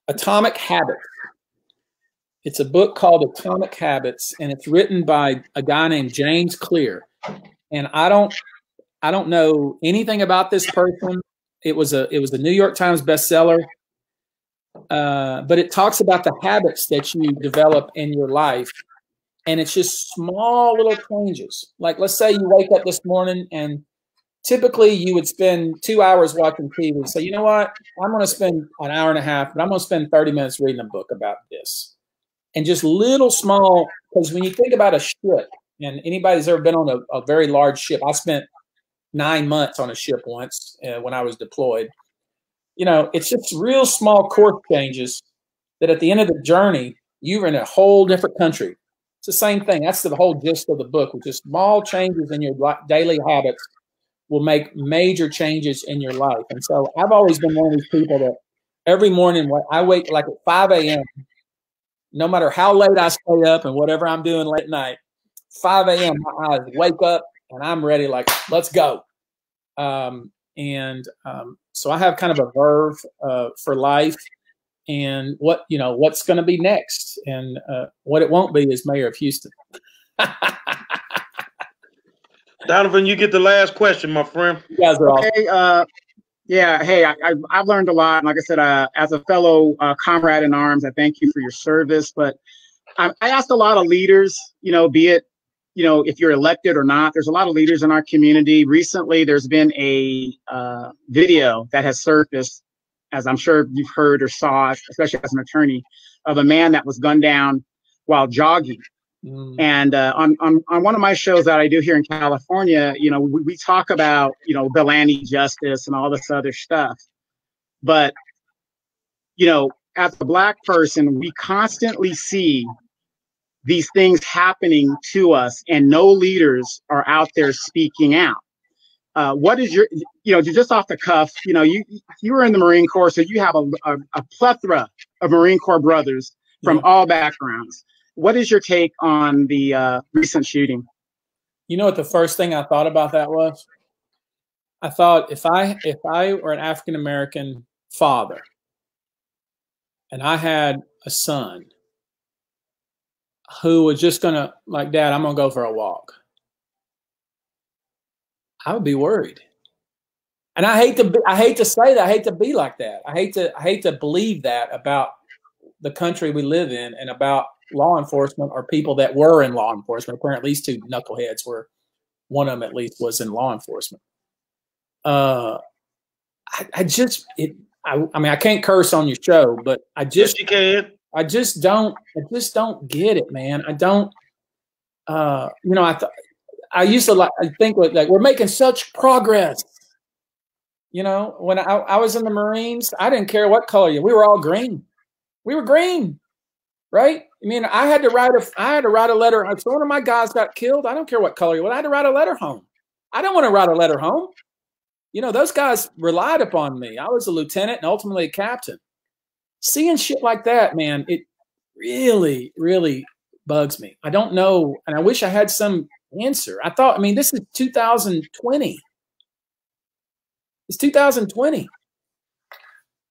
Atomic Habits. It's a book called Atomic Habits, and it's written by a guy named James Clear. And I don't know anything about this person. It was a New York Times bestseller, but it talks about the habits that you develop in your life, and it's just small little changes. Like, let's say you wake up this morning, and typically you would spend 2 hours watching TV and say, you know what, I'm going to spend an hour and a half, but I'm going to spend 30 minutes reading a book about this. And just little small, because when you think about a ship, and anybody's ever been on a very large ship, I spent 9 months on a ship once when I was deployed. You know, it's just real small course changes that at the end of the journey, you're in a whole different country. It's the same thing. That's the whole gist of the book, which is small changes in your daily habits will make major changes in your life. And so I've always been one of these people that every morning when I wake like at 5 a.m., no matter how late I stay up and whatever I'm doing late night, 5 a.m., my eyes wake up, and I'm ready, like, let's go. So I have kind of a verve for life and what, you know, what's going to be next. And what it won't be is mayor of Houston. Donovan, you get the last question, my friend. You guys are awesome. Okay, yeah, hey, I've learned a lot. And like I said, as a fellow comrade in arms, I thank you for your service. But I asked a lot of leaders, you know, be it, you know, if you're elected or not, there's a lot of leaders in our community. Recently, there's been a video that has surfaced, as I'm sure you've heard or saw, especially as an attorney, of a man that was gunned down while jogging. Mm. And on one of my shows that I do here in California, you know, we talk about, you know, vigilante justice and all this other stuff. But, you know, as a Black person, we constantly see these things happening to us, and no leaders are out there speaking out. What is your, you know, just off the cuff, you know, you were in the Marine Corps, so you have a plethora of Marine Corps brothers from all backgrounds. What is your take on the recent shooting? You know what the first thing I thought about that was? I thought if I were an African-American father and I had a son who was just gonna, like, Dad, I'm gonna go for a walk, I would be worried. And I hate to say that, I hate to be like that. I hate to believe that about the country we live in and about law enforcement or people that were in law enforcement. Apparently, at least two knuckleheads were, one of them at least was in law enforcement. I mean, I can't curse on your show, but I just, yes, you can. I just don't get it, man. I don't, you know, I used to like, I think like we're making such progress. You know, when I was in the Marines, I didn't care what color you, we were all green. We were green, right? I mean, I had to write a letter. If one of my guys got killed, I don't care what color you were, I had to write a letter home. I don't want to write a letter home. You know, those guys relied upon me. I was a lieutenant and ultimately a captain. Seeing shit like that, man, it really, really bugs me. I don't know, and I wish I had some answer. I mean, this is 2020. It's 2020.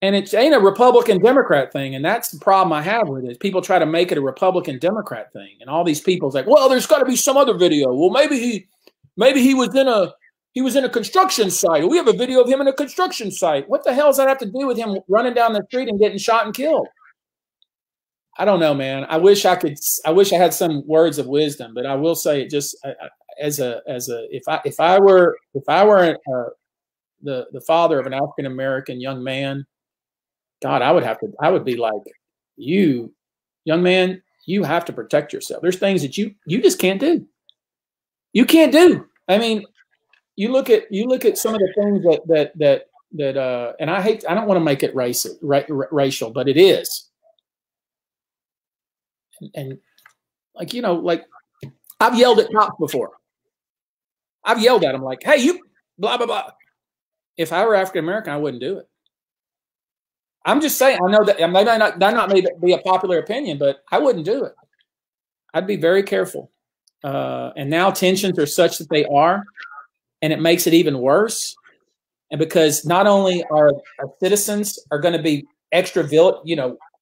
And it ain't a Republican Democrat thing. And that's the problem I have with it. People try to make it a Republican Democrat thing. And all these people's like, well, there's got to be some other video. Well, maybe he was in a construction site. We have a video of him in a construction site. What the hell does that have to do with him running down the street and getting shot and killed? I don't know, man. I wish I could. I wish I had some words of wisdom, but I will say it just if I were the father of an African American young man, God, I would be like, you, young man, you have to protect yourself. There's things that you just can't do. You can't do. I mean, you look at some of the things that and I don't want to make it racial, but it is. And like, you know, like I've yelled at cops before. I've yelled at them like, hey, you blah, blah, blah. If I were African American, I wouldn't do it. I'm just saying, I know that that may not be a popular opinion, but I wouldn't do it. I'd be very careful. And now tensions are such that they are, and it makes it even worse. And because not only our citizens are going to be extra,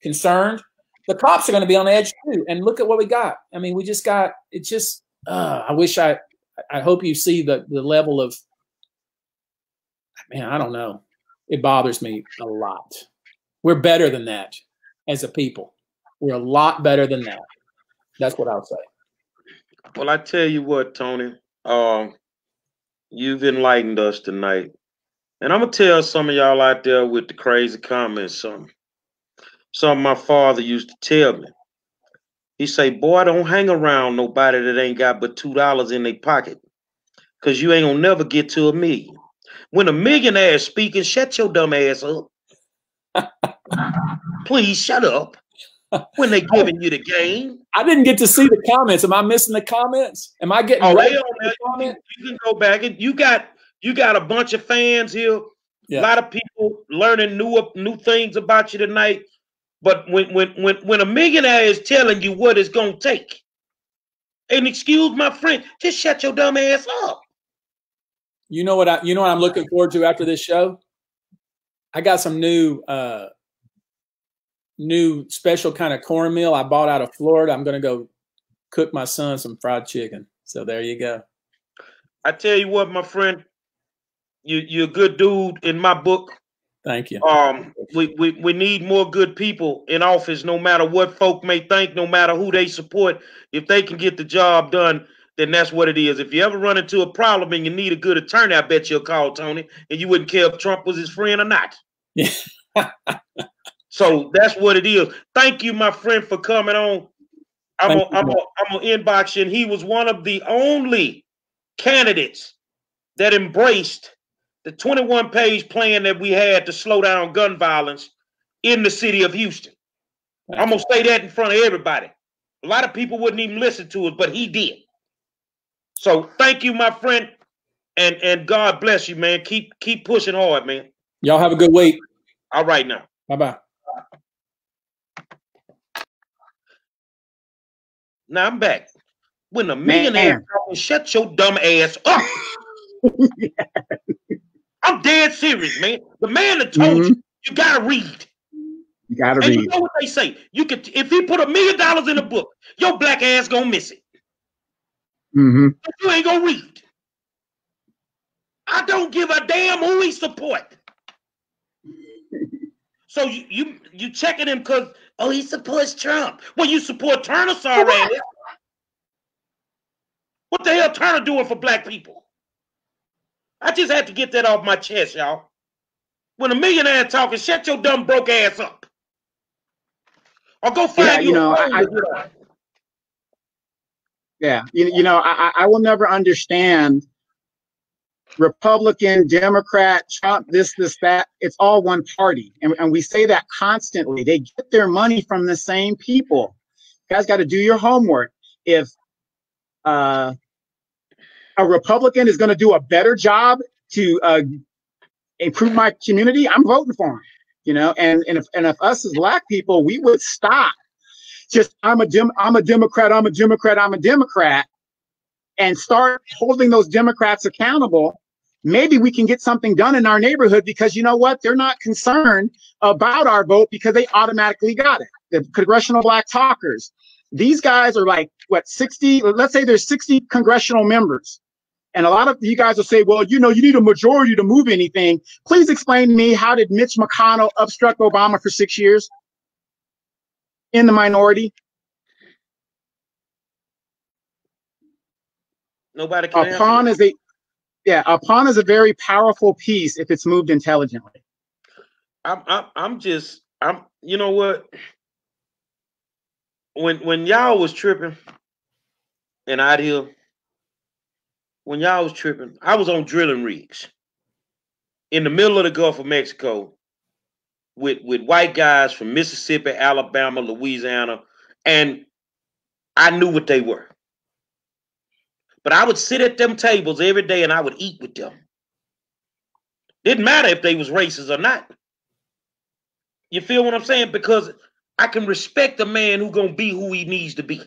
concerned, the cops are going to be on edge too. And look at what we got. I mean, we just got, it's just, I hope you see the level of, man, I don't know. It bothers me a lot. We're better than that as a people. We're a lot better than that. That's what I'll say. Well, I tell you what, Tony, you've enlightened us tonight. And I'm going to tell some of y'all out there with the crazy comments something my father used to tell me. He say, boy, don't hang around nobody that ain't got but $2 in their pocket, because you ain't going to never get to a million. When a millionaire is speaking, shut your dumb ass up. Please shut up when they're giving you the game. I didn't get to see the comments. Am I missing the comments? Am I getting you can go back and you got a bunch of fans here. Yeah. A lot of people learning new things about you tonight. But when a millionaire is telling you what it's gonna take, and excuse my friend, just shut your dumb ass up. You know what I'm looking forward to after this show? I got some new special kind of cornmeal I bought out of Florida. I'm going to go cook my son some fried chicken. So there you go. I tell you what, my friend, you're a good dude in my book. Thank you. We need more good people in office, no matter what folk may think, no matter who they support. If they can get the job done, then that's what it is. If you ever run into a problem and you need a good attorney, I bet you'll call Tony, and you wouldn't care if Trump was his friend or not. So that's what it is. Thank you, my friend, for coming on. I'm gonna inbox you. And he was one of the only candidates that embraced the 21-page plan that we had to slow down gun violence in the city of Houston. I'm going to say that in front of everybody. A lot of people wouldn't even listen to it, but he did. So thank you, my friend, and God bless you, man. Keep pushing hard, man. Y'all have a good week. All right now. Bye-bye. Now I'm back. When a millionaire shut your dumb ass up. I'm dead serious, man. The man that told you gotta read. You gotta read. You know what they say? You could, if he put $1 million in a book, your black ass gonna miss it. But you ain't gonna read. I don't give a damn who he support. So you checking him because, oh, he supports Trump. Well, you support Turner, sorry. What the hell Turner doing for black people? I just had to get that off my chest, y'all. When a millionaire talking, shut your dumb broke ass up. Or go find I will never understand Republican, Democrat, Trump, this, that. It's all one party. And we say that constantly. They get their money from the same people. You guys got to do your homework. If a Republican is going to do a better job to improve my community, I'm voting for him. You know, and if us as black people, we would stop. Just I'm a Democrat, and start holding those Democrats accountable maybe we can get something done in our neighborhood, because you know what? They're not concerned about our vote because they automatically got it. The congressional black talkers. These guys are like, what, 60? Let's say there's 60 congressional members. And a lot of you guys will say, well, you know, you need a majority to move anything. Please explain to me, how did Mitch McConnell obstruct Obama for 6 years? In the minority? Nobody can. A pawn is a, yeah, a pawn is a very powerful piece if it's moved intelligently. I'm you know what? When y'all was tripping, and I'd hear, when y'all was tripping, I was on drilling rigs in the middle of the Gulf of Mexico with white guys from Mississippi, Alabama, Louisiana, and I knew what they were. But I would sit at them tables every day and I would eat with them. Didn't matter if they was racist or not. You feel what I'm saying? Because I can respect a man who's going to be who he needs to be.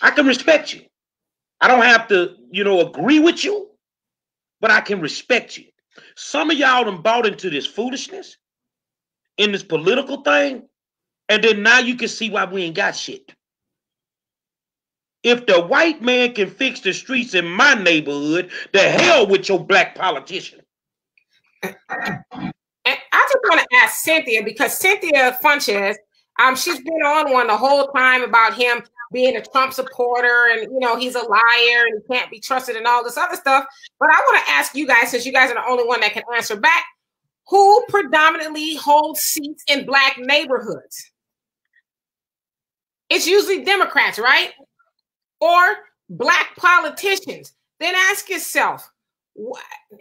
I can respect you. I don't have to, you know, agree with you, but I can respect you. Some of y'all done bought into this foolishness, in this political thing, and then now you can see why we ain't got shit. If the white man can fix the streets in my neighborhood, the hell with your black politician. And I just want to ask Cynthia, because Cynthia Funches, she's been on one the whole time about him being a Trump supporter and, you know, he's a liar and he can't be trusted and all this other stuff. But I want to ask you guys, since you guys are the only one that can answer back, who predominantly holds seats in black neighborhoods? It's usually Democrats, right? Or black politicians. Then ask yourself,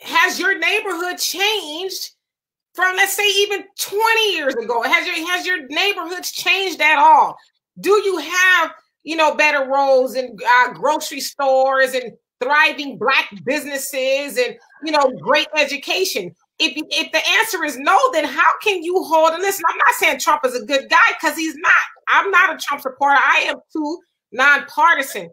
has your neighborhood changed from, let's say, even 20 years ago? Has your neighborhoods changed at all? Do you have, you know, better roles in grocery stores and thriving black businesses and, you know, great education? If the answer is no, then how can you hold? And listen, I'm not saying Trump is a good guy, because he's not. I'm not a Trump supporter. I am too nonpartisan.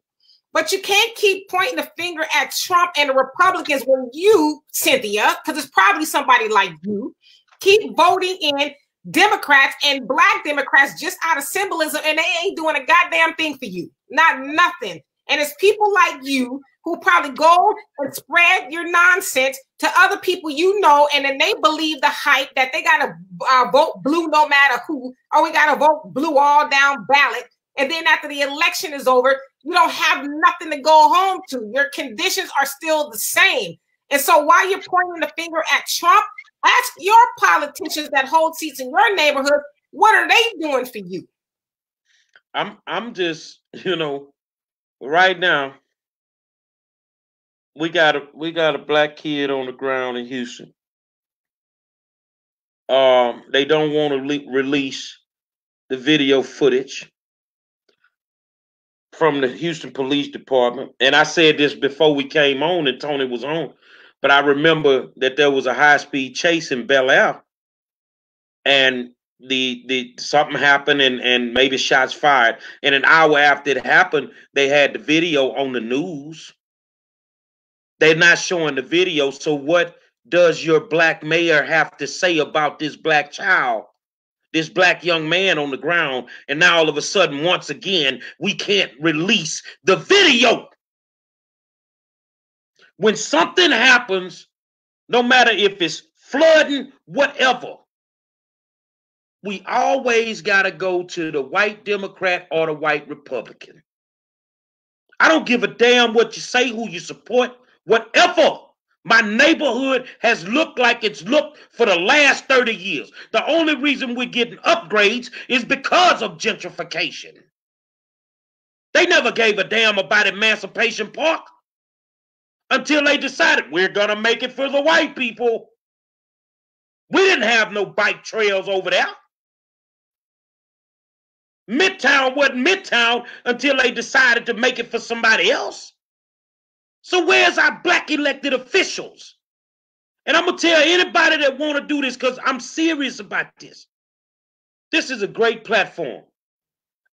But you can't keep pointing the finger at Trump and the Republicans when you, Cynthia, because it's probably somebody like you, keep voting in Democrats and black Democrats just out of symbolism, and they ain't doing a goddamn thing for you. Not nothing. And it's people like you who probably go and spread your nonsense to other people you know, and then they believe the hype that they got to vote blue no matter who, or we got to vote blue all down ballot. And then after the election is over, you don't have nothing to go home to. Your conditions are still the same. And so while you're pointing the finger at Trump, ask your politicians that hold seats in your neighborhood, what are they doing for you? I'm just, you know, right now, we got a black kid on the ground in Houston. They don't want to release the video footage from the Houston Police Department. And I said this before we came on and Tony was on, but I remember that there was a high-speed chase in Bel Air, and the something happened and maybe shots fired. And an hour after it happened, they had the video on the news. They're not showing the video. So what does your black mayor have to say about this black child? This black young man on the ground, and now all of a sudden, once again, we can't release the video. When something happens, no matter if it's flooding, whatever, we always got to go to the white Democrat or the white Republican. I don't give a damn what you say, who you support, whatever. My neighborhood has looked like it's looked for the last 30 years. The only reason we're getting upgrades is because of gentrification. They never gave a damn about Emancipation Park until they decided we're going to make it for the white people. We didn't have no bike trails over there. Midtown wasn't Midtown until they decided to make it for somebody else. So where's our black elected officials? And I'm going to tell anybody that want to do this, because I'm serious about this. This is a great platform.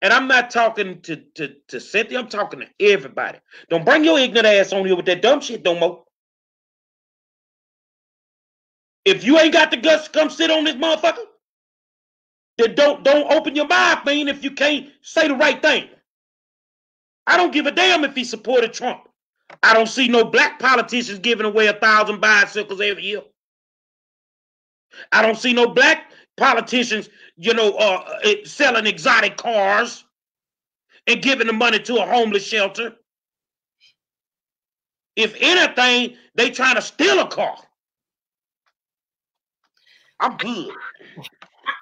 And I'm not talking to Cynthia. I'm talking to everybody. Don't bring your ignorant ass on here with that dumb shit no more. If you ain't got the guts to come sit on this motherfucker, then don't open your mouth, man, if you can't say the right thing. I don't give a damn if he supported Trump. I don't see no black politicians giving away 1,000 bicycles every year. I don't see no black politicians, you know, selling exotic cars and giving the money to a homeless shelter. If anything, they trying to steal a car. I'm good.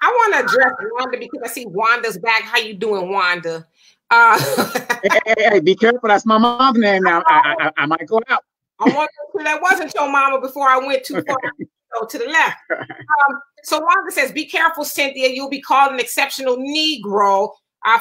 I want to address Wanda because I see Wanda's back. How you doing, Wanda? Hey, be careful. That's my mom's name now. I might go out. I wonder if that wasn't your mama before I went too far. Go to the left. So Wanda says, be careful, Cynthia. You'll be called an exceptional Negro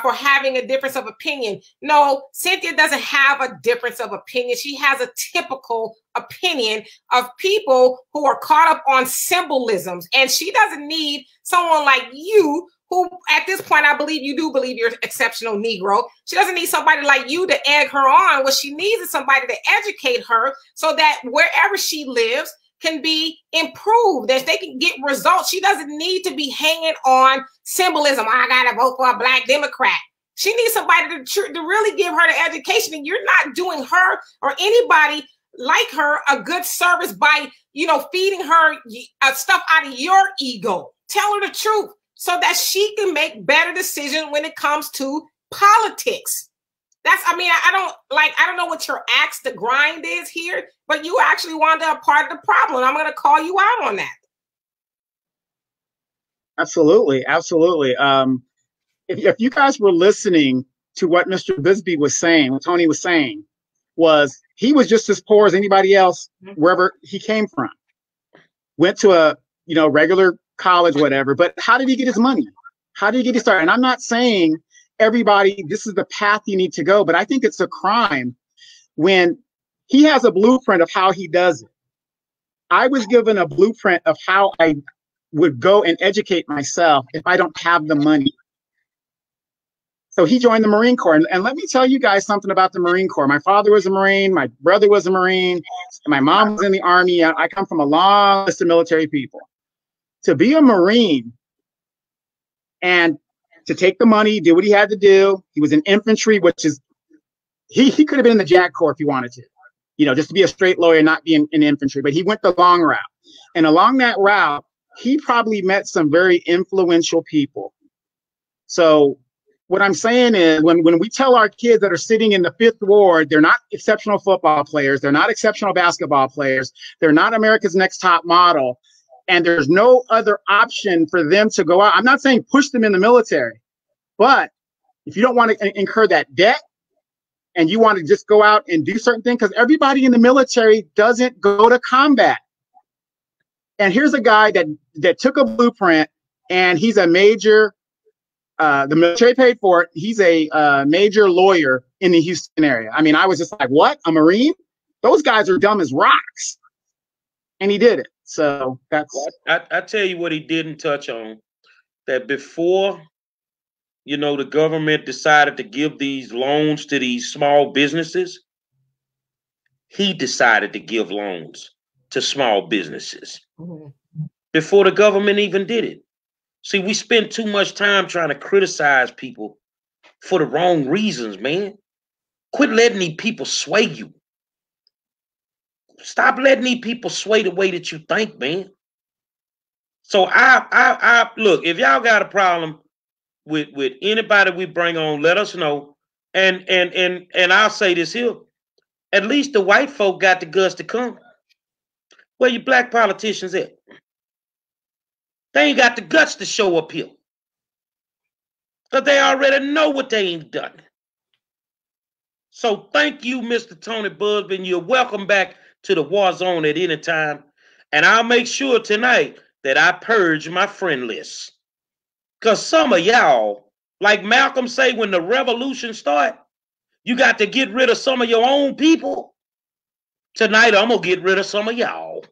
for having a difference of opinion. No, Cynthia doesn't have a difference of opinion. She has a typical opinion of people who are caught up on symbolisms. And she doesn't need someone like you, who at this point, I believe you do believe you're an exceptional Negro. She doesn't need somebody like you to egg her on. What she needs is somebody to educate her so that wherever she lives can be improved, that they can get results. She doesn't need to be hanging on symbolism. I gotta vote for a black Democrat. She needs somebody to really give her the education, and you're not doing her or anybody like her a good service by, you know, feeding her stuff out of your ego. Tell her the truth so that she can make better decisions when it comes to politics. That's, I mean, I don't know what your axe to grind is here, but you actually wound up part of the problem. I'm going to call you out on that. Absolutely. Absolutely. If you guys were listening to what Mr. Buzbee was saying, what Tony was saying, was he was just as poor as anybody else, wherever he came from. Went to a, you know, regular college, whatever, but how did he get his money? How did he get his start? And I'm not saying everybody, this is the path you need to go, but I think it's a crime when he has a blueprint of how he does it. I was given a blueprint of how I would go and educate myself if I don't have the money. So he joined the Marine Corps. And let me tell you guys something about the Marine Corps. My father was a Marine, my brother was a Marine, and my mom was in the Army. I come from a long list of military people. To be a Marine and to take the money, do what he had to do. He was in infantry, which is, he could have been in the JAG Corps if he wanted to, you know, just to be a straight lawyer, not be in infantry, but he went the long route. And along that route, he probably met some very influential people. So what I'm saying is when we tell our kids that are sitting in the Fifth Ward, they're not exceptional football players, they're not exceptional basketball players, they're not America's Next Top Model, and there's no other option for them to go out. I'm not saying push them in the military, but if you don't want to incur that debt and you want to just go out and do certain things, because everybody in the military doesn't go to combat. And here's a guy that took a blueprint, and he's a major, the military paid for it. He's a major lawyer in the Houston area. I mean, I was just like, what? A Marine? Those guys are dumb as rocks. And he did it. So that's. I tell you what he didn't touch on, that before, you know, the government decided to give these loans to these small businesses, he decided to give loans to small businesses before the government even did it. See, we spend too much time trying to criticize people for the wrong reasons, man. Quit letting these people sway you. Stop letting these people sway the way that you think, man. So I look, if y'all got a problem with anybody we bring on, let us know. And I'll say this here. At least the white folk got the guts to come. Where you black politicians at? They ain't got the guts to show up here. Because they already know what they ain't done. So thank you, Mr. Tony Buzbee, and you're welcome back to the war zone at any time. And I'll make sure tonight that I purge my friend list. Because some of y'all, like Malcolm say, when the revolution start, you got to get rid of some of your own people. Tonight, I'm going to get rid of some of y'all.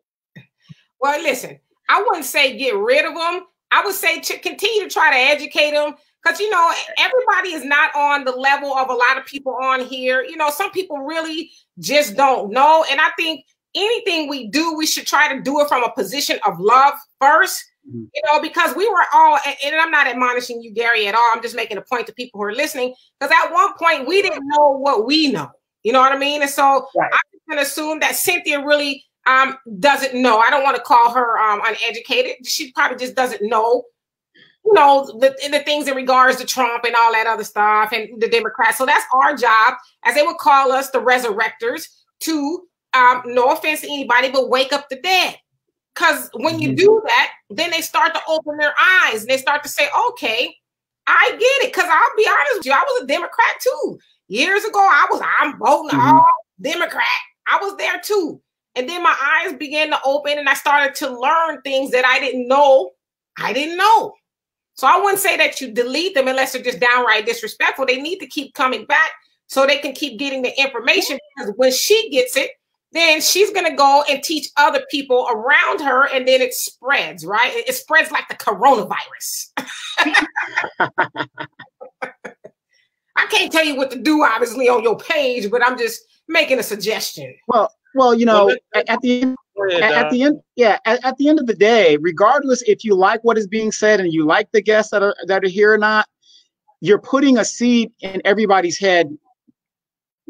Well, listen, I wouldn't say get rid of them. I would say to continue to try to educate them. Because, you know, everybody is not on the level of a lot of people on here. You know, some people really just don't know. And I think anything we do, we should try to do it from a position of love first, you know, because we were all, and I'm not admonishing you, Gary, at all. I'm just making a point to people who are listening, because at one point we didn't know what we know. You know what I mean? And so right. I'm going to assume that Cynthia really doesn't know. I don't want to call her uneducated. She probably just doesn't know, you know, the things in regards to Trump and all that other stuff and the Democrats. So that's our job, as they would call us, the resurrectors, to, no offense to anybody, but wake up the dead. Because when you do that, then they start to open their eyes. And they start to say, okay, I get it. Because I'll be honest with you, I was a Democrat too. Years ago, I'm voting all Democrat. I was there too. And then my eyes began to open and I started to learn things that I didn't know. So I wouldn't say that you delete them unless they're just downright disrespectful. They need to keep coming back so they can keep getting the information, because when she gets it, then she's going to go and teach other people around her, and then it spreads, right? It spreads like the coronavirus. I can't tell you what to do, obviously, on your page, but I'm just making a suggestion. Well, you know, at the end of the day, regardless if you like what is being said and you like the guests that are here or not, you're putting a seed in everybody's head,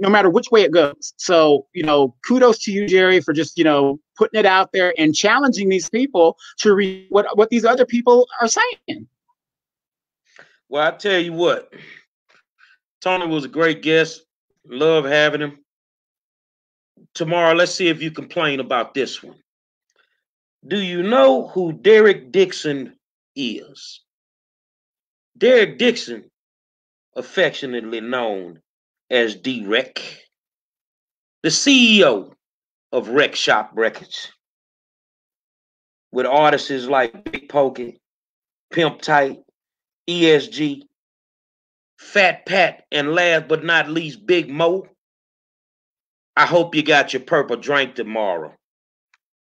no matter which way it goes. So, you know, kudos to you, Jerry, for just, you know, putting it out there and challenging these people to read what these other people are saying. Well, I tell you what, Tony was a great guest. Love having him. Tomorrow, let's see if you complain about this one. Do you know who Derek Dixon is? Derek Dixon, affectionately known as D-Wreck, the CEO of Wreck Shop Records, with artists like Big Pokey, Pimp Tight, ESG, Fat Pat, and last but not least, Big Mo. I hope you got your purple drink tomorrow,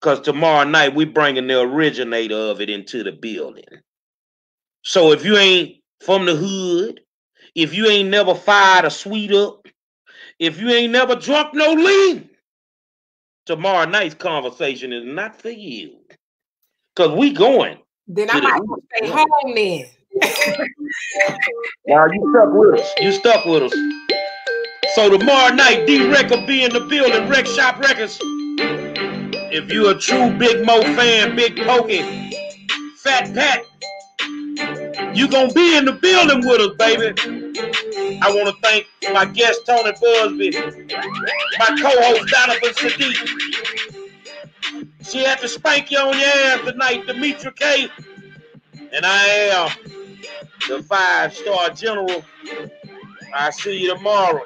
because tomorrow night we're bringing the originator of it into the building. So if you ain't from the hood, if you ain't never fired a sweet up, if you ain't never drunk no lean, tomorrow night's conversation is not for you. Because we going. Then I might stay home then. Now you stuck with us. You stuck with us. So tomorrow night, D-Wreck will be in the building, Wreck Shop Records. If you a true Big Mo fan, Big Pokey, Fat Pat, you gonna be in the building with us, baby. I want to thank my guest, Tony Buzbee, my co-host, Donovan Saadiq. She had to spank you on your ass tonight, Demetra Kaye. And I am the five-star general. I'll see you tomorrow.